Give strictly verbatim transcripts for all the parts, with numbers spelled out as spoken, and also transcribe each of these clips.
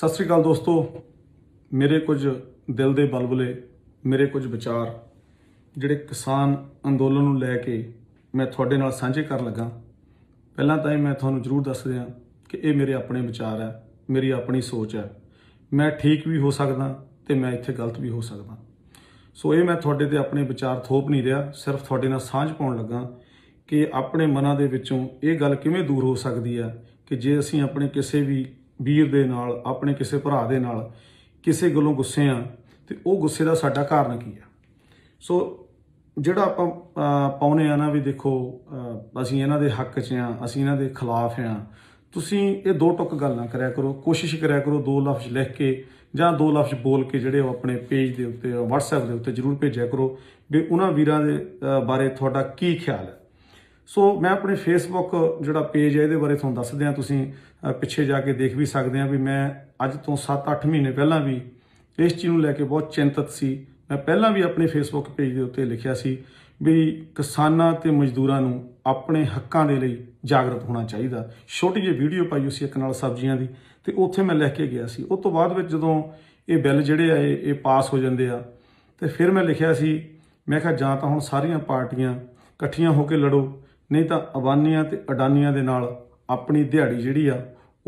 सत श्री अकाल दोस्तों, मेरे कुछ दिल के बलबले, मेरे कुछ विचार जिहड़े किसान अंदोलन नूं लैके मैं तुहाडे नाल सांझे कर लगा। पहलां तां मैं तुहानूं जरूर दस दियां कि ये मेरे अपने विचार है, मेरी अपनी सोच है। मैं ठीक भी हो सकदा ते मैं इत्थे गलत भी हो सकदा। सो ये मैं तुहाडे ते अपने विचार थोप नहीं रहा, सिर्फ तुहाडे नाल सांझ पाउण लगा कि अपने मनां दे विचों ये गल किवें दूर हो सकदी है कि जे असीं अपने किसी भी वीर दे नाल, अपने किसी भरा दे नाल किसी गलों गुस्से आ ते वो गुस्से का साडा कारण की है। सो जिहड़ा आपां पाउने आ ना भी देखो असीं इन्हां दे हक च आ, असीं इन्हां दे खिलाफ आ, तुसीं ये दो टुक गल ना करिया करो। कोशिश करिया करो दो लफ्ज़ लिख के जां दो लफ्ज़ बोल के जिहड़े अपने पेज दे उत्ते WhatsApp दे उत्ते जरूर भेजिया करो भी उन्हां वीरां दे बारे तुहाडा की ख्याल है। सो so, मैं अपने फेसबुक जोड़ा पेज है ये बारे थोड़ा दस दें, तुम पिछे जाके देख भी सकते हैं भी मैं अज तो सत्त अठ महीने पहला भी इस चीज़ में लैके बहुत चिंतित सी। मैं पहला भी अपने फेसबुक पेज के उत्ते लिखिया सी भी किसानां ते मजदूरां नूं अपने हक्कां दे लई जागृत होना चाहिए। छोटी जी वीडियो पाई उसी एक नाल सब्जियां दी ते उत्थे मैं लिख के गया सी। उस तो बाद जदों ये बिल जिहड़े आए ये पास हो जांदे आ ते फिर मैं लिखिया सी, मैं कहा जां तां हुण सारियां पार्टियां इकट्ठियां होकर लड़ो, नहीं तो अबानियां ते अडानियां दे नाल अपनी दिहाड़ी जिहड़ी आ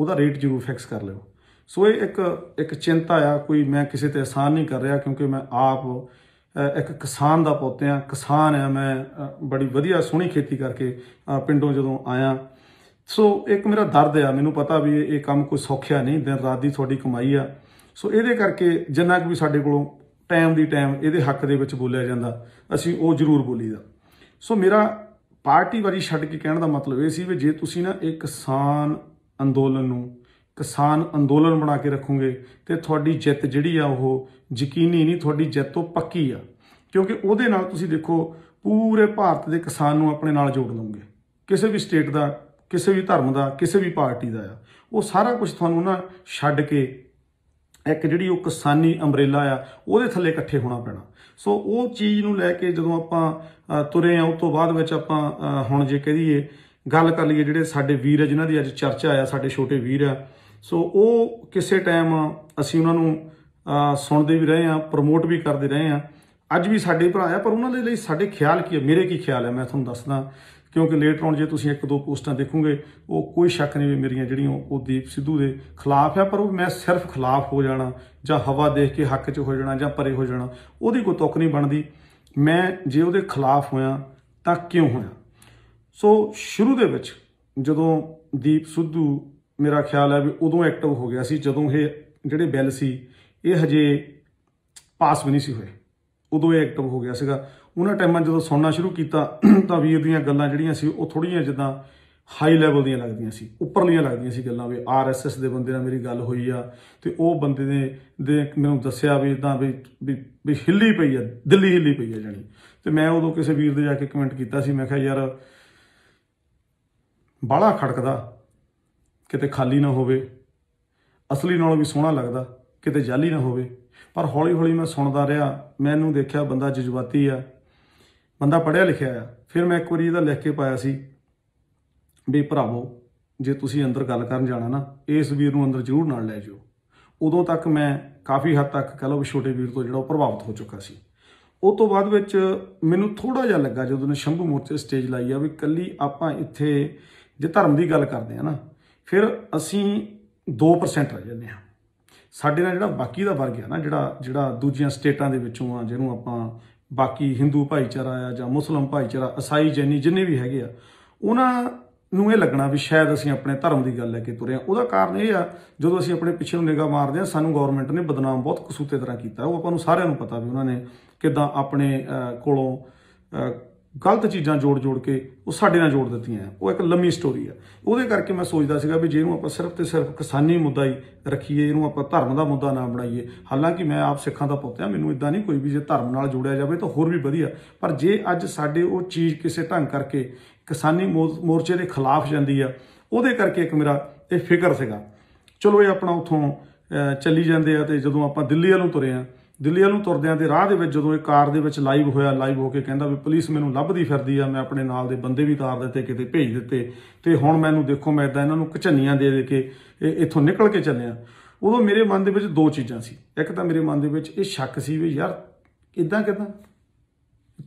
उहदा रेट जरूर फिक्स कर लिओ। सो ये एक एक चिंता आ, कोई मैं किसी ते एहसान नहीं कर रहा क्योंकि मैं आप एक किसान दा पुत्त आ, किसान आ मैं, बड़ी वधिया सोहनी खेती करके पिंडों जदों आया। सो एक मेरा दर्द आ, मैनूं पता भी ये काम कोई सौखिया नहीं, दिन रात दी तुहाडी कमाई आ। सो इहदे करके जिन्ना कि भी साडे कोलों टाइम दी टाइम इहदे हक दे विच बोलिया जांदा असीं वो जरूर बोलीदा। सो मेरा पार्टी वारी छड्ड के कहने का मतलब ये सी भी जे तुसीं ना एक किसान अंदोलन नूं किसान अंदोलन बना के रखोगे तो तुहाडी जित जिहड़ी आ वो यकीनी नहीं, तुहाडी जित तो पक्की आ, क्योंकि उहदे नाल तुसीं देखो पूरे भारत के किसान नूं अपने नाल जोड़ लओगे। किसी भी स्टेट का, किसी भी धर्म का, किसी भी पार्टी का आ, वो सारा कुछ तुहानूं ना छड्ड के एक जिहड़ी वो किसानी अंबरेला आ उहदे थले इकट्ठे होना पैना। सो वो चीज़ नूं लैके जदों आपां तुरे आ उस तो बाद विच आपां हुण जे कहिए गल कर लईए जिहड़े साडे वीर जिन्हां दी अज चर्चा आ, साडे छोटे वीर आ। सो वो किसे टाइम असीं उहनां नूं सुणदे भी रहे आ, प्रमोट भी करदे रहे आ, अज भी साडे भरा आ, पर उहनां दे लई साडे ख्याल की आ, मेरे की ख्याल है मैं तुहानूं दसदा क्योंकि लेटर ऑन जो तुम एक दो पोस्टां देखोगे वो कोई शक नहीं भी मेरिया जो दीप सिद्धू के खिलाफ है, पर वो मैं सिर्फ खिलाफ हो जाना जां हवा देख के हक च हो जाना जां परे हो जाना उहदी कोई तुक नहीं बनती। मैं जे उहदे खिलाफ होया तां क्यों होया। सो शुरू दे विच जदों दीप सिद्धू मेरा ख्याल है भी उदों एक्टिव हो गया सी, जदों ये जिहड़े बिल सी ये हजे पास भी नहीं सी होए उदों ये एक्टिव हो गया सीगा। उन्होंने टाइम जो सुनना शुरू किया तो वीर दीयां गल्लां जिहड़ियां सी वो थोड़ियां जिद्दां हाई लैवल दीयां लगदियां सी, उपरलियां लगदियां सी गल्लां। भी आर एस एस दे बंदे नाल मेरी गल होई आ ते वो बंदे ने दे मैनूं दस्सिया भी इदां भी भी हिली पई आ, दिल्ली हिली पई आ जानी। ते मैं उदों किसी वीर दे जाके कमेंट कीता सी, मैं कहा यार बाला खड़कदा किते खाली ना होवे, असली नालों भी सोहना लगदा किते जाली ना होवे। पर हौली हौली मैं सुनदा रहा, मैनूं देखिया बंदा जज्बाती आ, बंदा पढ़िया लिखिया आ। फिर मैं एक बार इहदा लिख के पाया सी भी भरावो जे तुसीं अंदर गल करन जाना ना इस वीर नूं अंदर जरूर नाल लै जाओ। उदों तक मैं काफ़ी हद तक कह लो भी छोटे वीर तो जिहड़ा प्रभावित हो चुका सी। उस तो बाद विच मैनूं थोड़ा जिहा लगा जदों ने शंभू मोर्चे स्टेज लाई आ भी कल्ली आपां इत्थे जे धर्म की गल करदे आ ना फिर असीं दो परसेंट रह जांदे आ। साडे नाल जिहड़ा बाकी दा वर्ग आ ना जिहड़ा जिहड़ा दूजियां स्टेटां दे विचों आ, जिहनूं आपां बाकी हिंदू भाईचारा आ जां मुस्लिम भाईचारा, ईसाई, जैनी जिन्ने भी हैगे आ उन्हां नूं ये लगना भी शायद असीं अपने धर्म की गल लैके तुरे आं। उहदा कारण ये आ जदों असीं अपने पिछे नूं निगाह मारदे आ सानूं गौरमेंट ने बदनाम बहुत कसूते तरह कीता। वो आपां नूं सारिआं नूं पता भी उन्हां ने किदां अपने कोलों गलत चीज़ां जोड़ जोड़ के वो साडे नाल जोड़ दित्तियां। वो एक लंबी स्टोरी आ, उहदे करके मैं सोचदा सीगा भी जिहनूं आपां सिर्फ ते सिर्फ किसानी मुद्दा ही रखीए, इहनूं आपां धर्म दा मुद्दा ना बनाईए। हालांकि मैं आप सिखां दा पुत्त आ, मैनूं इदां नहीं कोई भी जे धर्म नाल जोड़िया जावे तां होर भी वधिया, पर जे अज्ज साडे वो चीज़ किसे ढंग करके किसानी मोर्चे दे खिलाफ जांदी आ उहदे करके एक मेरा ये फिकर सीगा। चलो ये अपना उत्थों चली जांदे आ ते जदों आपां दिल्ली वालों तुरे आ, दिल्ली वालों तुरदियां दे राह दे विच जदों एक कार दे विच लाइव होया, लाइव होके कहंदा भी पुलिस मैनूं लभदी फिरदी आ, मैं अपने नाल दे बंदे भी तार दित्ते किते भेज दित्ते ते हुण मैनूं देखो मैं इदां इन्हां नूं कचन्नियां दे दे के इत्थों निकल के चलिया। उदों मेरे मन दे विच दो चीज़ां सी, एक तां मेरे मन दे विच इह शक सी वी यार इदां किदां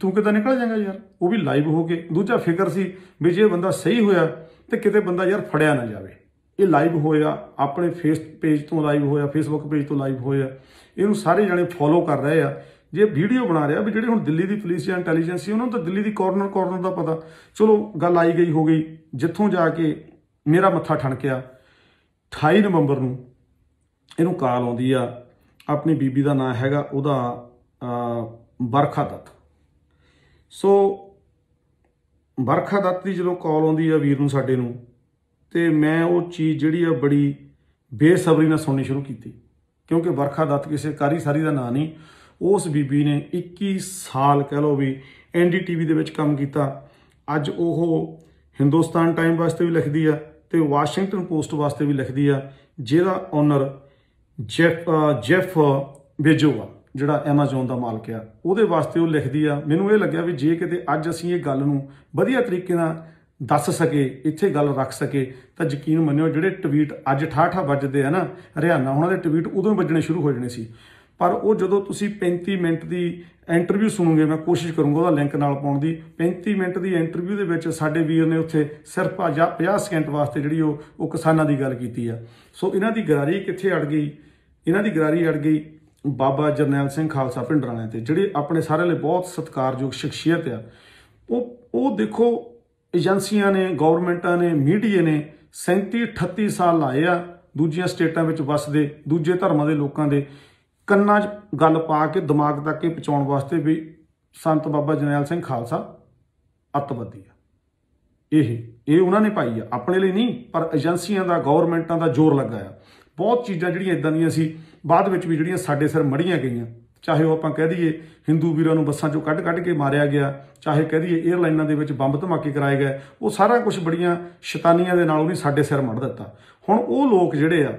तू किदां निकल जाएगा यार, वो भी लाइव हो के। दूजा फिकर सी भी जे बंदा सही होया तो किते बंदा यार फड़िया ना जाए। ये लाइव होया अपने फेस पेज तो लाइव होया, फेसबुक पेज तो लाइव होया, इनू सारे जने फॉलो कर रहे हैं। जे भीडियो बना रहा भी जिहड़े हुण दिल्ली की पुलिस या इंटैलीजेंस उन्होंने तो दिल्ली की कॉर्नर कॉर्नर का पता। चलो गल आई गई हो गई जिथों जाके मेरा मत्था ठणकिया। अठाई नवंबर नूं इनू कॉल आउंदी आ, अपनी बीबी का नाम हैगा उहदा बरखा दत्त। सो बरखा दत्त की जो कॉल आउंदी आ वीर नूं साडे नूं ते मैं वो चीज़ जिहड़ी आ बड़ी बेसब्री नाल सुननी शुरू की, क्योंकि बरखा दत्त किसी कारी सारी का नाम नहीं। उस बीबी ने इक्कीस साल कह लो भी एन डी टी वी दे विच काम कीता। अज वो हिंदुस्तान टाइम वास्ते भी लिखती है तो वाशिंगटन पोस्ट वास्ते भी लिखती है, जिहदा ओनर जैफ जैफ बेजो आ जिहड़ा एमाजोन का मालक आ, उहदे वास्ते वो लिखती है। मैनूं ये लग्या भी जे किते अज असीं ये गल नूं वधिया तरीके नाल दस सके, इत्थे गल रख सके तो यकीन मन्निओ जिहड़े ट्वीट अज ठाठा वजदे है ना हरियाणा, उन्होंने ट्वीट उदों ही वजने शुरू हो जाने सी। पर वो जो तुसी पैंती मिनट की इंटरव्यू सुनोगे, मैं कोशिश करूँगा वह लिंक नाल पाउण दी, पैंती मिनट की इंटरव्यू दे विच साडे वीर ने उत्थे सिर्फ या पचास सेकेंड वास्ते जिहड़ी वो किसानां दी गल कीती आ। सो इन्हां दी गरारी कित्थे अड़ गई, इन्हां दी गरारी अड़ गई बाबा जरनैल सिंह खालसा भिंडरांवाले ते, जिहड़े अपने सारे लिए बहुत सत्कारयोग शख्सियत आ। वो देखो एजेंसियां ने, गौरमेंटा ने, मीडिया ने सैंती अठत्ती साल लाए आ दूजिया स्टेटा वसदे दूजे धर्मां दे लोकां दे ਕੰਨਾਂ 'ਚ ਗੱਲ ਪਾ ਕੇ ਦਿਮਾਗ ਤੱਕ ਇਹ ਪਹੁੰਚਾਉਣ ਵਾਸਤੇ ਵੀ ਸੰਤ ਬਾਬਾ ਜਰਨੈਲ ਸਿੰਘ ਖਾਲਸਾ ਅੱਤਵਾਦੀ ਆ। ਇਹ ਇਹ ਉਹਨਾਂ ਨੇ ਪਾਈ ਆ, ਆਪਣੇ ਲਈ ਨਹੀਂ, ਪਰ ਏਜੰਸੀਆਂ ਦਾ ਗਵਰਨਮੈਂਟਾਂ ਦਾ ਜ਼ੋਰ ਲੱਗਾ ਆ। ਬਹੁਤ ਚੀਜ਼ਾਂ ਜਿਹੜੀਆਂ ਇਦਾਂ ਦੀਆਂ ਸੀ ਬਾਅਦ ਵਿੱਚ ਵੀ ਜਿਹੜੀਆਂ ਸਾਡੇ ਸਿਰ ਮੜੀਆਂ ਗਈਆਂ, ਚਾਹੇ ਉਹ ਆਪਾਂ ਕਹਿ ਦਈਏ ਹਿੰਦੂ ਵੀਰਾਂ ਨੂੰ ਬੱਸਾਂ 'ਚੋਂ ਕੱਢ ਕੱਢ ਕੇ ਮਾਰਿਆ ਗਿਆ, ਚਾਹੇ ਕਹਿ ਦਈਏ ਏਅਰਲਾਈਨਾਂ ਦੇ ਵਿੱਚ ਬੰਬ ਧਮਾਕੇ ਕਰਾਏ ਗਏ, ਉਹ ਸਾਰਾ ਕੁਝ ਬੜੀਆਂ ਸ਼ੈਤਾਨੀਆਂ ਦੇ ਨਾਲ ਉਹਨੇ ਸਾਡੇ ਸਿਰ ਮੜ ਦਿੱਤਾ। ਹੁਣ ਉਹ ਲੋਕ ਜਿਹੜੇ ਆ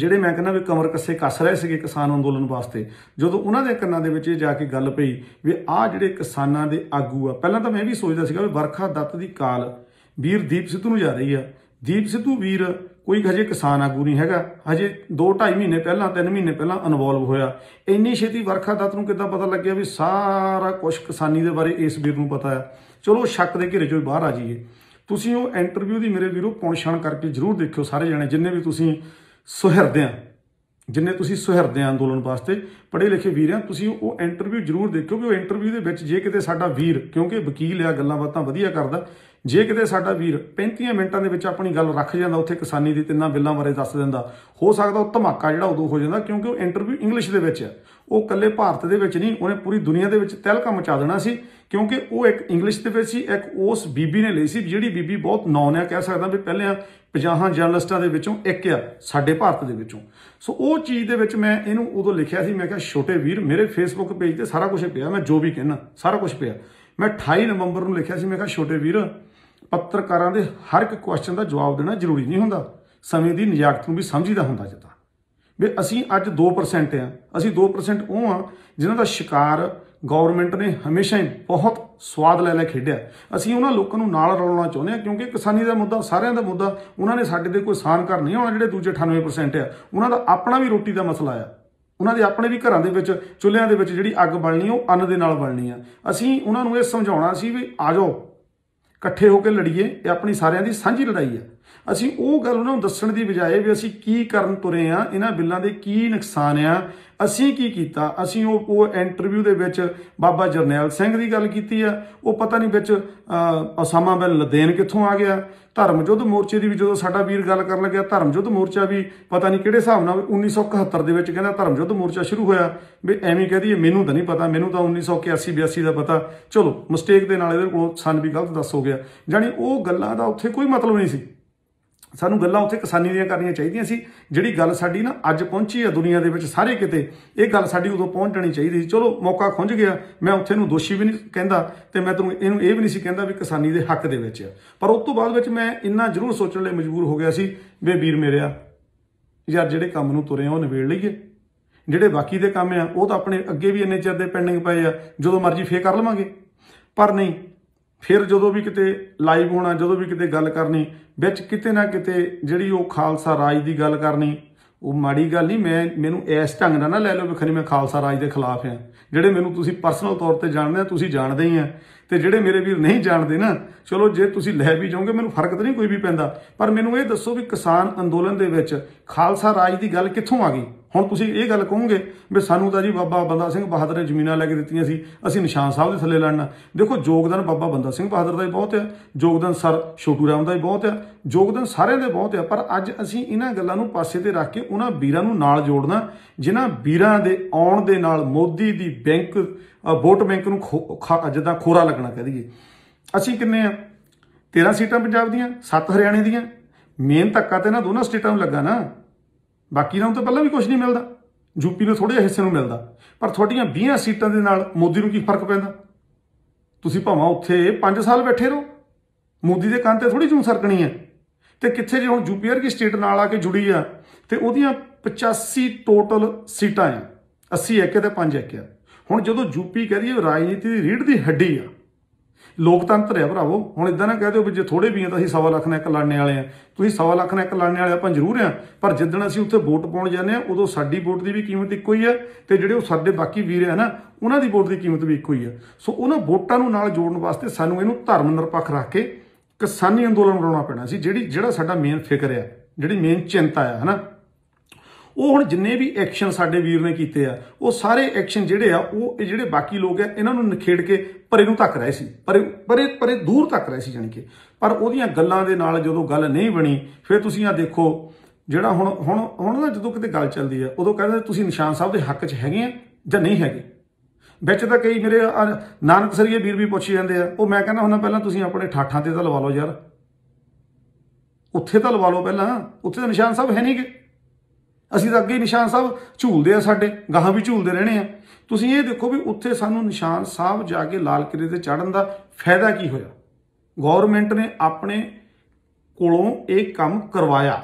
ਜਿਹੜੇ मैं कहना भी कमर कस्से कस रहे थे किसान अंदोलन वास्ते, जो उन्होंने कन्ना दे विच जाके गल पई भी आह जिहड़े किसानां दे आगू आ। पहलां तां मैं भी सोचदा सीगा भी बरखा दत्त दी काल वीर दीप सिद्धू नूं जा रही है। दीप सिद्धू वीर कोई हजे किसान आगू नहीं हैगा, हजे दो ढाई महीने पहला तीन महीने पहला इनवॉल्व होया। इन्नी छेती बरखा दत्त नूं किदां पता लग्गिया भी सारा कुछ किसानी दे बारे इस वीर नूं पता है। चलो शक दे घेरे चों बाहर आ जाइए, तुसीं ओह इंटरव्यू दी मेरे वीरो पौंछण करके जरूर देखियो सारे जणे, जिन्ने भी तुसीं सुहिरदे जिन्हें तुसीं सुहिरदे अंदोलन वास्ते पढ़े लिखे वीर हैं, तुसीं वो इंटरव्यू जरूर देखो। भी वो इंटरव्यू दे विच जे किते साडा वीर, क्योंकि वकील आ गल्लां बातां वधिया करदा, जे किते साडा वीर पैंतीयां मिनटां दे विच अपनी गल रख जांदा, उत्थे किसानी दी तिन्नां बिल्लां बारे दस दिंदा, हो सकदा वो धमाका जिहड़ा उदों हो जांदा, क्योंकि वो इंटरव्यू इंग्लिश दे विच है। ਉਹ ਕੱਲੇ ਭਾਰਤ ਦੇ ਵਿੱਚ ਨਹੀਂ, ਉਹਨੇ ਪੂਰੀ ਦੁਨੀਆ ਦੇ ਵਿੱਚ ਤਹਿਲਕਾ ਮਚਾ ਦੇਣਾ ਸੀ, ਕਿਉਂਕਿ ਉਹ ਇੱਕ ਇੰਗਲਿਸ਼ ਦੇ ਵਿੱਚ ਸੀ, ਇੱਕ ਉਸ ਬੀਬੀ ਨੇ ਲਈ ਸੀ ਜਿਹੜੀ ਬੀਬੀ ਬਹੁਤ ਨੌਨ ਆ, ਕਹਿ ਸਕਦਾ ਵੀ ਪਹਿਲੇ ਪੰਜਾਹ ਜਰਨਲਿਸਟਾਂ ਦੇ ਵਿੱਚੋਂ ਇੱਕ ਆ ਸਾਡੇ ਭਾਰਤ ਦੇ ਵਿੱਚੋਂ। ਸੋ ਉਹ ਚੀਜ਼ ਦੇ ਵਿੱਚ ਮੈਂ ਇਹਨੂੰ ਉਦੋਂ ਲਿਖਿਆ ਸੀ, ਮੈਂ ਕਿਹਾ ਛੋਟੇ ਵੀਰ ਮੇਰੇ ਫੇਸਬੁੱਕ ਪੇਜ ਤੇ ਸਾਰਾ ਕੁਝ ਪਿਆ, ਮੈਂ ਜੋ ਵੀ ਕਹਿਣਾ ਸਾਰਾ ਕੁਝ ਪਿਆ। ਮੈਂ ਅਠਾਈ ਨਵੰਬਰ ਨੂੰ ਲਿਖਿਆ ਸੀ, ਮੈਂ ਕਿਹਾ ਛੋਟੇ ਵੀਰ ਪੱਤਰਕਾਰਾਂ ਦੇ ਹਰ ਇੱਕ ਕੁਐਸਚਨ ਦਾ ਜਵਾਬ ਦੇਣਾ ਜ਼ਰੂਰੀ ਨਹੀਂ ਹੁੰਦਾ, ਸਮੇਂ ਦੀ ਨਿਯਾਕਤ ਨੂੰ ਵੀ ਸਮਝੀਦਾ ਹੁੰਦਾ। ਜਿੱਦਾਂ ਵੀ ਅਸੀਂ ਅੱਜ दो परसेंट हाँ, ਅਸੀਂ दो परसेंट ਉਹ हाँ ਜਿਨ੍ਹਾਂ ਦਾ ਸ਼ਿਕਾਰ ਗਵਰਨਮੈਂਟ ਨੇ ਹਮੇਸ਼ਾ ਹੀ बहुत स्वाद ਲੈ ਲੈ ਖੇਡਿਆ। ਅਸੀਂ ਉਹਨਾਂ ਲੋਕਾਂ ਨੂੰ ਨਾਲ ਰਲਾਉਣਾ ਚਾਹੁੰਦੇ ਹਾਂ, ਕਿਉਂਕਿ ਕਿਸਾਨੀ ਦਾ ਮੁੱਦਾ ਸਾਰਿਆਂ ਦਾ ਮੁੱਦਾ, ਉਹਨਾਂ ਨੇ ਸਾਡੇ ਦੇ ਕੋਈ ਸਾਨ ਘਰ ਨਹੀਂ ਆਉਣਾ ਜਿਹੜੇ ਦੂਜੇ अठानवे परसेंट ਆ। ਉਹਨਾਂ ਦਾ ਆਪਣਾ ਵੀ ਰੋਟੀ ਦਾ ਮਸਲਾ ਆ, ਉਹਨਾਂ ਦੇ ਆਪਣੇ ਵੀ ਘਰਾਂ ਦੇ ਵਿੱਚ ਚੁੱਲ੍ਹਿਆਂ ਦੇ ਵਿੱਚ ਜਿਹੜੀ ਅੱਗ ਬਲਣੀ ਉਹ ਅੰਨ ਦੇ ਨਾਲ ਬਲਣੀ ਆ। ਅਸੀਂ ਉਹਨਾਂ ਨੂੰ ਇਹ ਸਮਝਾਉਣਾ ਸੀ ਵੀ ਆ ਜਾਓ ਇਕੱਠੇ ਹੋ ਕੇ ਲੜੀਏ, ਇਹ ਆਪਣੀ ਸਾਰਿਆਂ ਦੀ ਸਾਂਝੀ ਲੜਾਈ ਆ। ਅਸੀਂ ਉਹ ਗੱਲ ਉਹਨਾਂ ਨੂੰ ਦੱਸਣ ਦੀ ਬਜਾਏ ਵੀ ਅਸੀਂ ਕੀ ਕਰਨ ਤੁਰੇ ਆ, ਇਹਨਾਂ ਬਿੱਲਾਂ ਦੇ ਕੀ ਨੁਕਸਾਨ ਆ, ਅਸੀਂ ਕੀ ਕੀਤਾ। ਅਸੀਂ ਉਹ ਉਹ ਇੰਟਰਵਿਊ ਦੇ ਵਿੱਚ ਬਾਬਾ ਜਰਨੈਲ ਸਿੰਘ ਦੀ ਗੱਲ ਕੀਤੀ ਆ, ਉਹ ਪਤਾ ਨਹੀਂ ਵਿੱਚ ਉਸਾਮਾ ਬਿਨ ਲਾਦੇਨ ਕਿੱਥੋਂ ਆ ਗਿਆ। ਧਰਮ ਯੁੱਧ ਮੋਰਚੇ ਦੀ ਵੀ ਜਦੋਂ ਸਾਡਾ ਵੀਰ ਗੱਲ ਕਰਨ ਲੱਗਿਆ, ਧਰਮ ਯੁੱਧ ਮੋਰਚਾ ਵੀ ਪਤਾ ਨਹੀਂ ਕਿਹੜੇ ਹਿਸਾਬ ਨਾਲ उन्नीस सौ इकहत्तर ਦੇ ਵਿੱਚ ਕਹਿੰਦਾ ਧਰਮ ਯੁੱਧ ਮੋਰਚਾ ਸ਼ੁਰੂ ਹੋਇਆ। ਵੀ ਐਵੇਂ ਕਹਿ ਦਈਏ ਮੈਨੂੰ ਤਾਂ ਨਹੀਂ ਪਤਾ, ਮੈਨੂੰ ਤਾਂ उन्नीस सौ इक्यासी बयासी ਦਾ ਪਤਾ। ਚਲੋ ਮਿਸਟੇਕ ਦੇ ਨਾਲ ਇਹਦੇ ਕੋਲ ਸਨ ਵੀ ਗਲਤ ਦੱਸ ਹੋ ਗਿਆ, ਜਾਣੀ ਉਹ ਗੱਲਾਂ ਦਾ ਉੱਥੇ ਕੋਈ ਮਤਲਬ ਨਹੀਂ ਸੀ। ਸਾਨੂੰ ਗੱਲਾਂ ਉੱਥੇ ਕਿਸਾਨੀ ਦੀਆਂ ਕਰਨੀਆਂ ਚਾਹੀਦੀਆਂ ਸੀ, ਜਿਹੜੀ ਗੱਲ ਸਾਡੀ ਨਾ ਅੱਜ ਪਹੁੰਚੀ ਆ ਦੁਨੀਆ ਦੇ ਵਿੱਚ ਸਾਰੇ ਕਿਤੇ, ਇਹ ਗੱਲ ਸਾਡੀ ਉਦੋਂ ਪਹੁੰਚ ਜਾਣੀ ਚਾਹੀਦੀ ਸੀ। ਚਲੋ ਮੌਕਾ ਖੁੰਝ ਗਿਆ, ਮੈਂ ਉੱਥੇ ਨੂੰ ਦੋਸ਼ੀ ਵੀ ਨਹੀਂ ਕਹਿੰਦਾ ਤੇ ਮੈਂ ਤੁਹਾਨੂੰ ਇਹਨੂੰ ਇਹ ਵੀ ਨਹੀਂ ਸੀ ਕਹਿੰਦਾ ਵੀ ਕਿਸਾਨੀ ਦੇ ਹੱਕ ਦੇ ਵਿੱਚ ਆ। ਪਰ ਉਸ ਤੋਂ ਬਾਅਦ ਵਿੱਚ ਮੈਂ ਇੰਨਾ ਜ਼ਰੂਰ ਸੋਚਣ ਲਈ ਮਜਬੂਰ ਹੋ ਗਿਆ ਸੀ ਵੀ ਵੀਰ ਮੇਰਿਆ ਯਾਰ ਜਿਹੜੇ ਕੰਮ ਨੂੰ ਤੁਰੇ ਆ ਉਹ ਨਿਬੇੜ ਲਈਏ, ਜਿਹੜੇ ਬਾਕੀ ਦੇ ਕੰਮ ਆ ਉਹ ਤਾਂ ਆਪਣੇ ਅੱਗੇ ਵੀ ਇੰਨੇ ਚਿਰ ਦੇ ਪੈਂਡਿੰਗ ਪਏ ਆ, ਜਦੋਂ ਮਰਜ਼ੀ ਫੇਰ ਕਰ ਲਵਾਂਗੇ। ਪਰ ਨਹੀਂ, ਫਿਰ ਜਦੋਂ ਵੀ ਕਿਤੇ ਲਾਈਵ ਹੋਣਾ, ਜਦੋਂ ਵੀ ਕਿਤੇ ਗੱਲ ਕਰਨੀ ਵਿੱਚ ਕਿਤੇ ਨਾ ਕਿਤੇ ਜਿਹੜੀ ਉਹ ਖਾਲਸਾ ਰਾਜ ਦੀ ਗੱਲ ਕਰਨੀ, ਉਹ ਮਾੜੀ ਗੱਲ ਨਹੀਂ। मैं ਮੈਨੂੰ इस ढंग ਨਾਲ ਨਾ ਲੈ ਲਓ ਬਖਰੀ मैं खालसा राज के खिलाफ हाँ। ਜਿਹੜੇ ਮੈਨੂੰ ਤੁਸੀਂ ਪਰਸਨਲ ਤੌਰ ਤੇ ਜਾਣਦੇ ਆ ਤੁਸੀਂ ਜਾਣਦੇ ਹੀ ਆ, ਤੇ ਜਿਹੜੇ ਮੇਰੇ ਵੀਰ नहीं ਜਾਣਦੇ ना चलो जे ਤੁਸੀਂ ਲੈ ਵੀ ਜਾਓਗੇ ਮੈਨੂੰ फर्क तो नहीं कोई भी ਪੈਂਦਾ। पर ਮੈਨੂੰ ਇਹ ਦੱਸੋ ਵੀ किसान ਅੰਦੋਲਨ ਦੇ ਵਿੱਚ खालसा राज की गल ਕਿੱਥੋਂ आ गई? ਹੁਣ ਤੁਸੀਂ ਇਹ ਗੱਲ ਕਹੋਗੇ ਵੀ ਸਾਨੂੰ ਤਾਂ ਜੀ ਬਾਬਾ ਬੰਦਾ ਸਿੰਘ ਬਹਾਦਰ ਨੇ ਜ਼ਮੀਨਾਂ ਲੈ ਕੇ ਦਿੱਤੀਆਂ ਸੀ, ਅਸੀਂ ਨਿਸ਼ਾਨ ਸਾਹਿਬ ਦੇ ਥੱਲੇ ਲੜਨਾ। ਦੇਖੋ ਯੋਗਦਾਨ ਬਾਬਾ ਬੰਦਾ ਸਿੰਘ ਬਹਾਦਰ ਦਾ ਹੀ ਬਹੁਤ ਹੈ, ਯੋਗਦਾਨ ਸਰ ਛੋਟੂ ਰਾਮ ਦਾ ਹੀ ਬਹੁਤ ਹੈ, ਯੋਗਦਾਨ ਸਾਰਿਆਂ ਦੇ ਬਹੁਤ ਹੈ। ਪਰ ਅੱਜ ਅਸੀਂ ਇਹਨਾਂ ਗੱਲਾਂ ਨੂੰ ਪਾਸੇ ਤੇ ਰੱਖ ਕੇ ਉਹਨਾਂ ਵੀਰਾਂ ਨੂੰ ਨਾਲ ਜੋੜਨਾ ਜਿਨ੍ਹਾਂ ਵੀਰਾਂ ਦੇ ਆਉਣ ਦੇ ਨਾਲ ਮੋਦੀ ਦੀ ਬੈਂਕ ਵੋਟ ਬੈਂਕ ਨੂੰ ਜਿੱਦਾਂ ਖੋਰਾ ਲੱਗਣਾ ਕਹਿ ਦਈਏ। ਅਸੀਂ ਕਿੰਨੇ ਆ? ਤੇਰਾਂ ਸੀਟਾਂ ਪੰਜਾਬ ਦੀਆਂ, ਸੱਤ ਹਰਿਆਣੇ ਦੀਆਂ। ਮੇਨ ਧੱਕਾ ਤੇ ਨਾ ਦੋਨਾਂ ਸਟੇਟਾਂ ਨੂੰ ਲੱਗਾ ਨਾ, बाकी तो पहला भी कुछ नहीं मिलता, यूपी में थोड़े हिस्से में मिलता। पर थोड़िया बीस सीटों के नाल मोदी को की फर्क पैंदा? तुसी भावें उत्थे पाँच साल बैठे रहो, मोदी के कान ते थोड़ी जूं सरकनी है। तो कित्थे जे हुण यूपीआर की स्टेट नाल आके जुड़ी आ ते ओहदियां पचासी टोटल सीटां है, अस्सी एक ते पाँच एक। हुण जदों यूपी कह दीए राजनीति की रीढ़ की हड्डी आ, लोकतंत्र है भरावो। हुण इदां ना कह दो भी जे थोड़े भी हैं तो असीं सवा लख नाल इक लड़ने वाले हैं। तुसीं सवा लख नाल इक लड़ने वाले आपां जरूर हैं, पर जिद्दण असीं उत्थे वोट पाउण जांदे आ उदों साडी वोट दी भी कीमत इक्को ही है ते जिहड़े ओह साडे बाकी वीर है ना उहनां दी वोट दी कीमत भी इक्को ही है। सो उहनां वोटां नूं नाल जोड़न वास्ते सानूं इहनूं धर्म निरपख रख के किसानी अंदोलन बनाउणा पैना सी, जिहड़ी जिहड़ा साडा मेन फिकर है, जिहड़ी मेन चिंता है ना। ਉਹ ਹੁਣ जिन्ने भी एक्शन साडे वीर ने कीते आ वो सारे एक्शन जिहड़े आ वो जिहड़े बाकी लोग आ इन्हां नूं नखेड़ के परे नूं तक रहे सी, परे परे परे दूर तक रहे सी जानी कि। पर ओहदियां गल्लां दे नाल जदों गल नहीं बणी फिर तुसीं आ देखो जिहड़ा हुण हुण हुण ना जदों किते गल चलदी आ उदों कहंदे तुसीं निशान साहब दे हक च हैगे आ जां नहीं हैगे। ਵਿੱਚ ਤਾਂ कई मेरे नानक सरीए वीर भी पुछी जांदे आ, वो मैं कहना हुंदा पहलां तुसीं अपने ਠਾਠਾਂ ਤੇ ਤਾਂ ਲਵਾ ਲਓ ਯਾਰ, ਉੱਥੇ ਤਾਂ ਲਵਾ ਲਓ ਪਹਿਲਾਂ, ਉੱਥੇ ਤਾਂ ਨਿਸ਼ਾਨ ਸਾਹਿਬ ਹੈ ਨਹੀਂਗੇ। ਅਸੀਂ ਤਾਂ ਅੱਗੇ निशान साहब झूलते हैं, साढ़े गाह भी झूलते रहने। तुसीं ये देखो भी उत्थे सानू निशान साहब जाके लाल किले ते चढ़न का फायदा की होया? गौरमेंट ने अपने कोलों एक काम करवाया,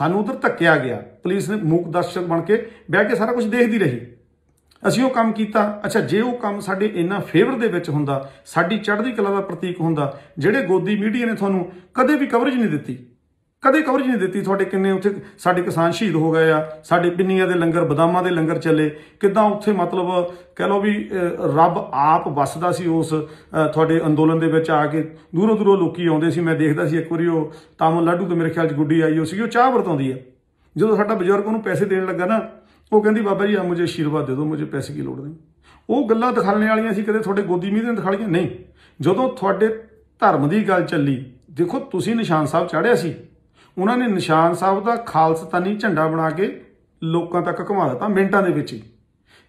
सानू उधर धक्या गया, पुलिस ने मूक दर्शक बन के बह के सारा कुछ देखती रही, असीं वो काम कीता। अच्छा जे वो काम साडे इन्ना फेवर दे विच हुंदा, साडी चढ़दी कला का प्रतीक हुंदा, जिहड़े गोदी मीडिया ने तुहानू कदे भी कवरेज नहीं दित्ती, कदे कवरेज नहीं दी। थोड़े किन्ने उत्थे साडे किसान शहीद हो गए आ, साडे पिन्नियां दे लंगर बदामां दे लंगर चले, किदां उत्थे मतलब कह लो भी रब आप वसदा सी उस थोड़े अंदोलन दे विच आके। दूरों दूरों लोकी आउंदे सी, मैं देखदा सी। एक वारी ओह तामल लाडू तो मेरे ख्याल च गुड्डी आई हो सी, ओह चाह वरतौंदी है। जदों साडा बजुर्ग उहनूं पैसे देण लगा ना वो कहंदी बाबा जी आ मुझे आशीर्वाद दे दो, मुझे पैसे की लोड़ नहीं। वो गल्लां दिखाने वालियां सी, कदे थोड़े गोदी मीह ने दिखालियां नहीं। जदों थोड़े धर्म की गल चली, देखो तुसीं निशान साहब चढ़िया सी, उन्होंने निशान साहब का खालसतानी झंडा बना के लोगों तक घुमा दिता मिनटा के विच ही।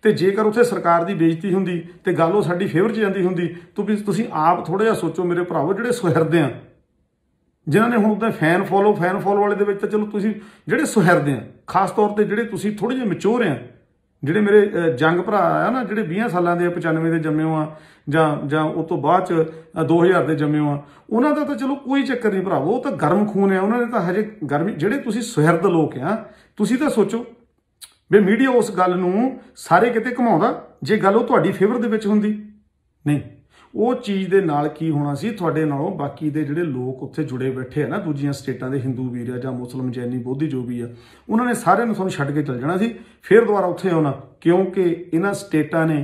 तो जेकर उत्थे सरकार की बेइज्जती होंगी तो गल साडी फेवर च जाती होंगी। तो भी तुसीं आप थोड़ा जिहा सोचो मेरे भरावो, जिहड़े सुहिरदे आ जिन्हां ने हुण फैन फॉलो फैन फॉलो वाले दे विच तां चलो तुसीं जिहड़े सुहिरदे आ, खास तौर पर जिहड़े तुसीं थोड़े जिहे मैच्योर आ, जिहड़े मेरे जंग भरा आ ना जिहड़े बीस सालां दे पचानवे दे जम्मे हो आ जां उस तों बाद दो हज़ार दे जम्मे हो आ, उन्हां दा तां चलो कोई चक्कर नहीं भरावो, वो तां गर्म खून है, उन्हां ने तां हजे गर्मी। जिहड़े तुसीं सुहिरद लोक आ तुसीं तां सोचो भी मीडिया उस गल नूं सारे किते घुमाउंदा, जे गल वो तुहाडी फेवर दे विच हुंदी नहीं वो चीज़ दे नाल की होना सी। तुहाडे नालों बाकी दे जिहड़े लोक उत्थे जुड़े बैठे है ना दूजियां स्टेटां दे, हिंदू वीर आ जां मुस्लिम जैनी बोधी जो भी आ, उन्होंने सारे नूं तुहानूं छड्ड के चल जाना सी, फिर दुबारा उत्थे आउणा। क्योंकि इन्हां स्टेटां ने,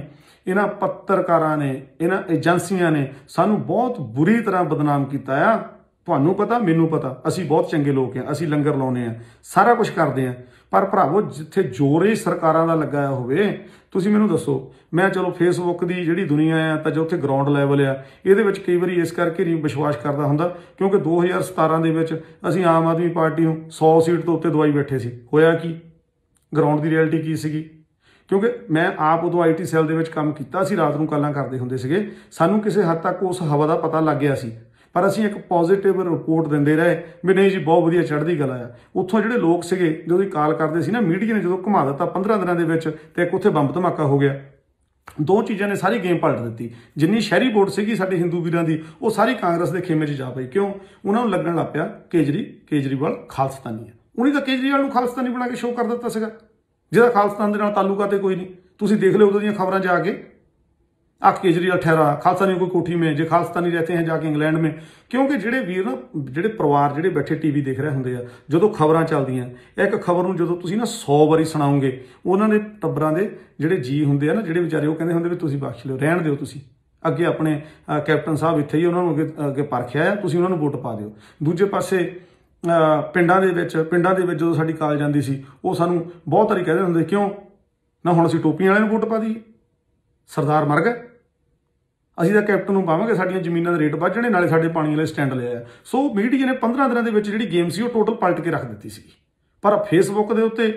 इन्हां पत्रकारां ने, इन्हां एजेंसियां ने सानूं बहुत बुरी तरह बदनाम कीता आ। तुहानूं पता, मैनूं पता, असीं बहुत चंगे लोक आ, असीं लंगर लाउने आ, सारा कुछ करदे आ। पर भरावो जिथे जोर ही सरकारां दा लग्गा होवे तुसीं मैनूं दसो। मैं चलो फेसबुक की जिहड़ी दुनिया आ तां जो उत्थे ग्राउंड लैवल आ इहदे विच कई बारी इस करके नहीं विश्वास करदा हुंदा क्योंकि दो हज़ार सतारां दे विच असीं आम आदमी पार्टी नूं सौ सीट तो उत्ते दवाई बैठे सी। होया की? ग्राउंड की रियलिटी की सीगी? क्योंकि मैं आप उदों आई टी सैल दे विच काम कीता, असीं रात नूं गल्लां करदे हुंदे सीगे, सानूं किसे हद तक उस हवा का पता लग गया सी। पर असीं एक पॉजिटिव रिपोर्ट देंदे रहे भी नहीं जी बहुत वधिया चढ़दी कला आ। उत्थों जिहड़े लोग सीगे जो काल करदे सी ना मीडिया ने जो घुमा दिता पंद्रह दिनां दे विच ते एक उत्थे बंब धमाका हो गया, दो चीज़ों ने सारी गेम पलट दी। जिन्नी शहरी वोट सीगी साडे हिंदू वीरां दी वो सारी कांग्रेस के खेमे च जा पई। क्यों? उन्हां नूं लगण लग पिया केजरी केजरीवाल खालसतानी है। उन्हीं तां केजरीवाल नूं खालसतानी बना के शो कर दित्ता सीगा, जिहदा खालसतान दे नाल तालुका ते कोई नहीं। तुसीं देख लिओ उदों दीयां खबरां जाके आज केजरीवाल ठहरा खालसानियों को कोठी में जो खालसानी रहते हैं जाके इंग्लैंड में, क्योंकि जोड़े वीर ना जोड़े परिवार जोड़े बैठे टीवी देख रहे होंगे आ जो खबर चलदियाँ एक खबर में जो तुम ना सौ बारी सुनाओगे उन्होंने टब्बरां दे जोड़े जी होंगे ना जोड़े बेचारे कहते होंगे भी तुम बख्श लो रहन दो अगे अपने कैप्टन साहब इत्थे ही उन्होंने अगे अगे परखिया है तुसीं उन्होंने वोट पा दिओ। दूजे पासे पिंडां दे विच पिंडां दे विच जो साडी काल जांदी सी वो सानूं बहुत बारी कहदे हुंदे क्यों ना हुण असीं टोपियां वाले नूं वोट पा दईए सरदार मर गए असीं तां कैप्टन नूं पावांगे साडीआं ज़मीनां दे रेट वध जाणे नाले साडे पाणी वाले स्टैंड लिआ। सो मीडिया ने पंद्रह दिनां दे विच जिहड़ी गेम सी वो टोटल पलट के रख दित्ती सी। पर फेसबुक दे उत्ते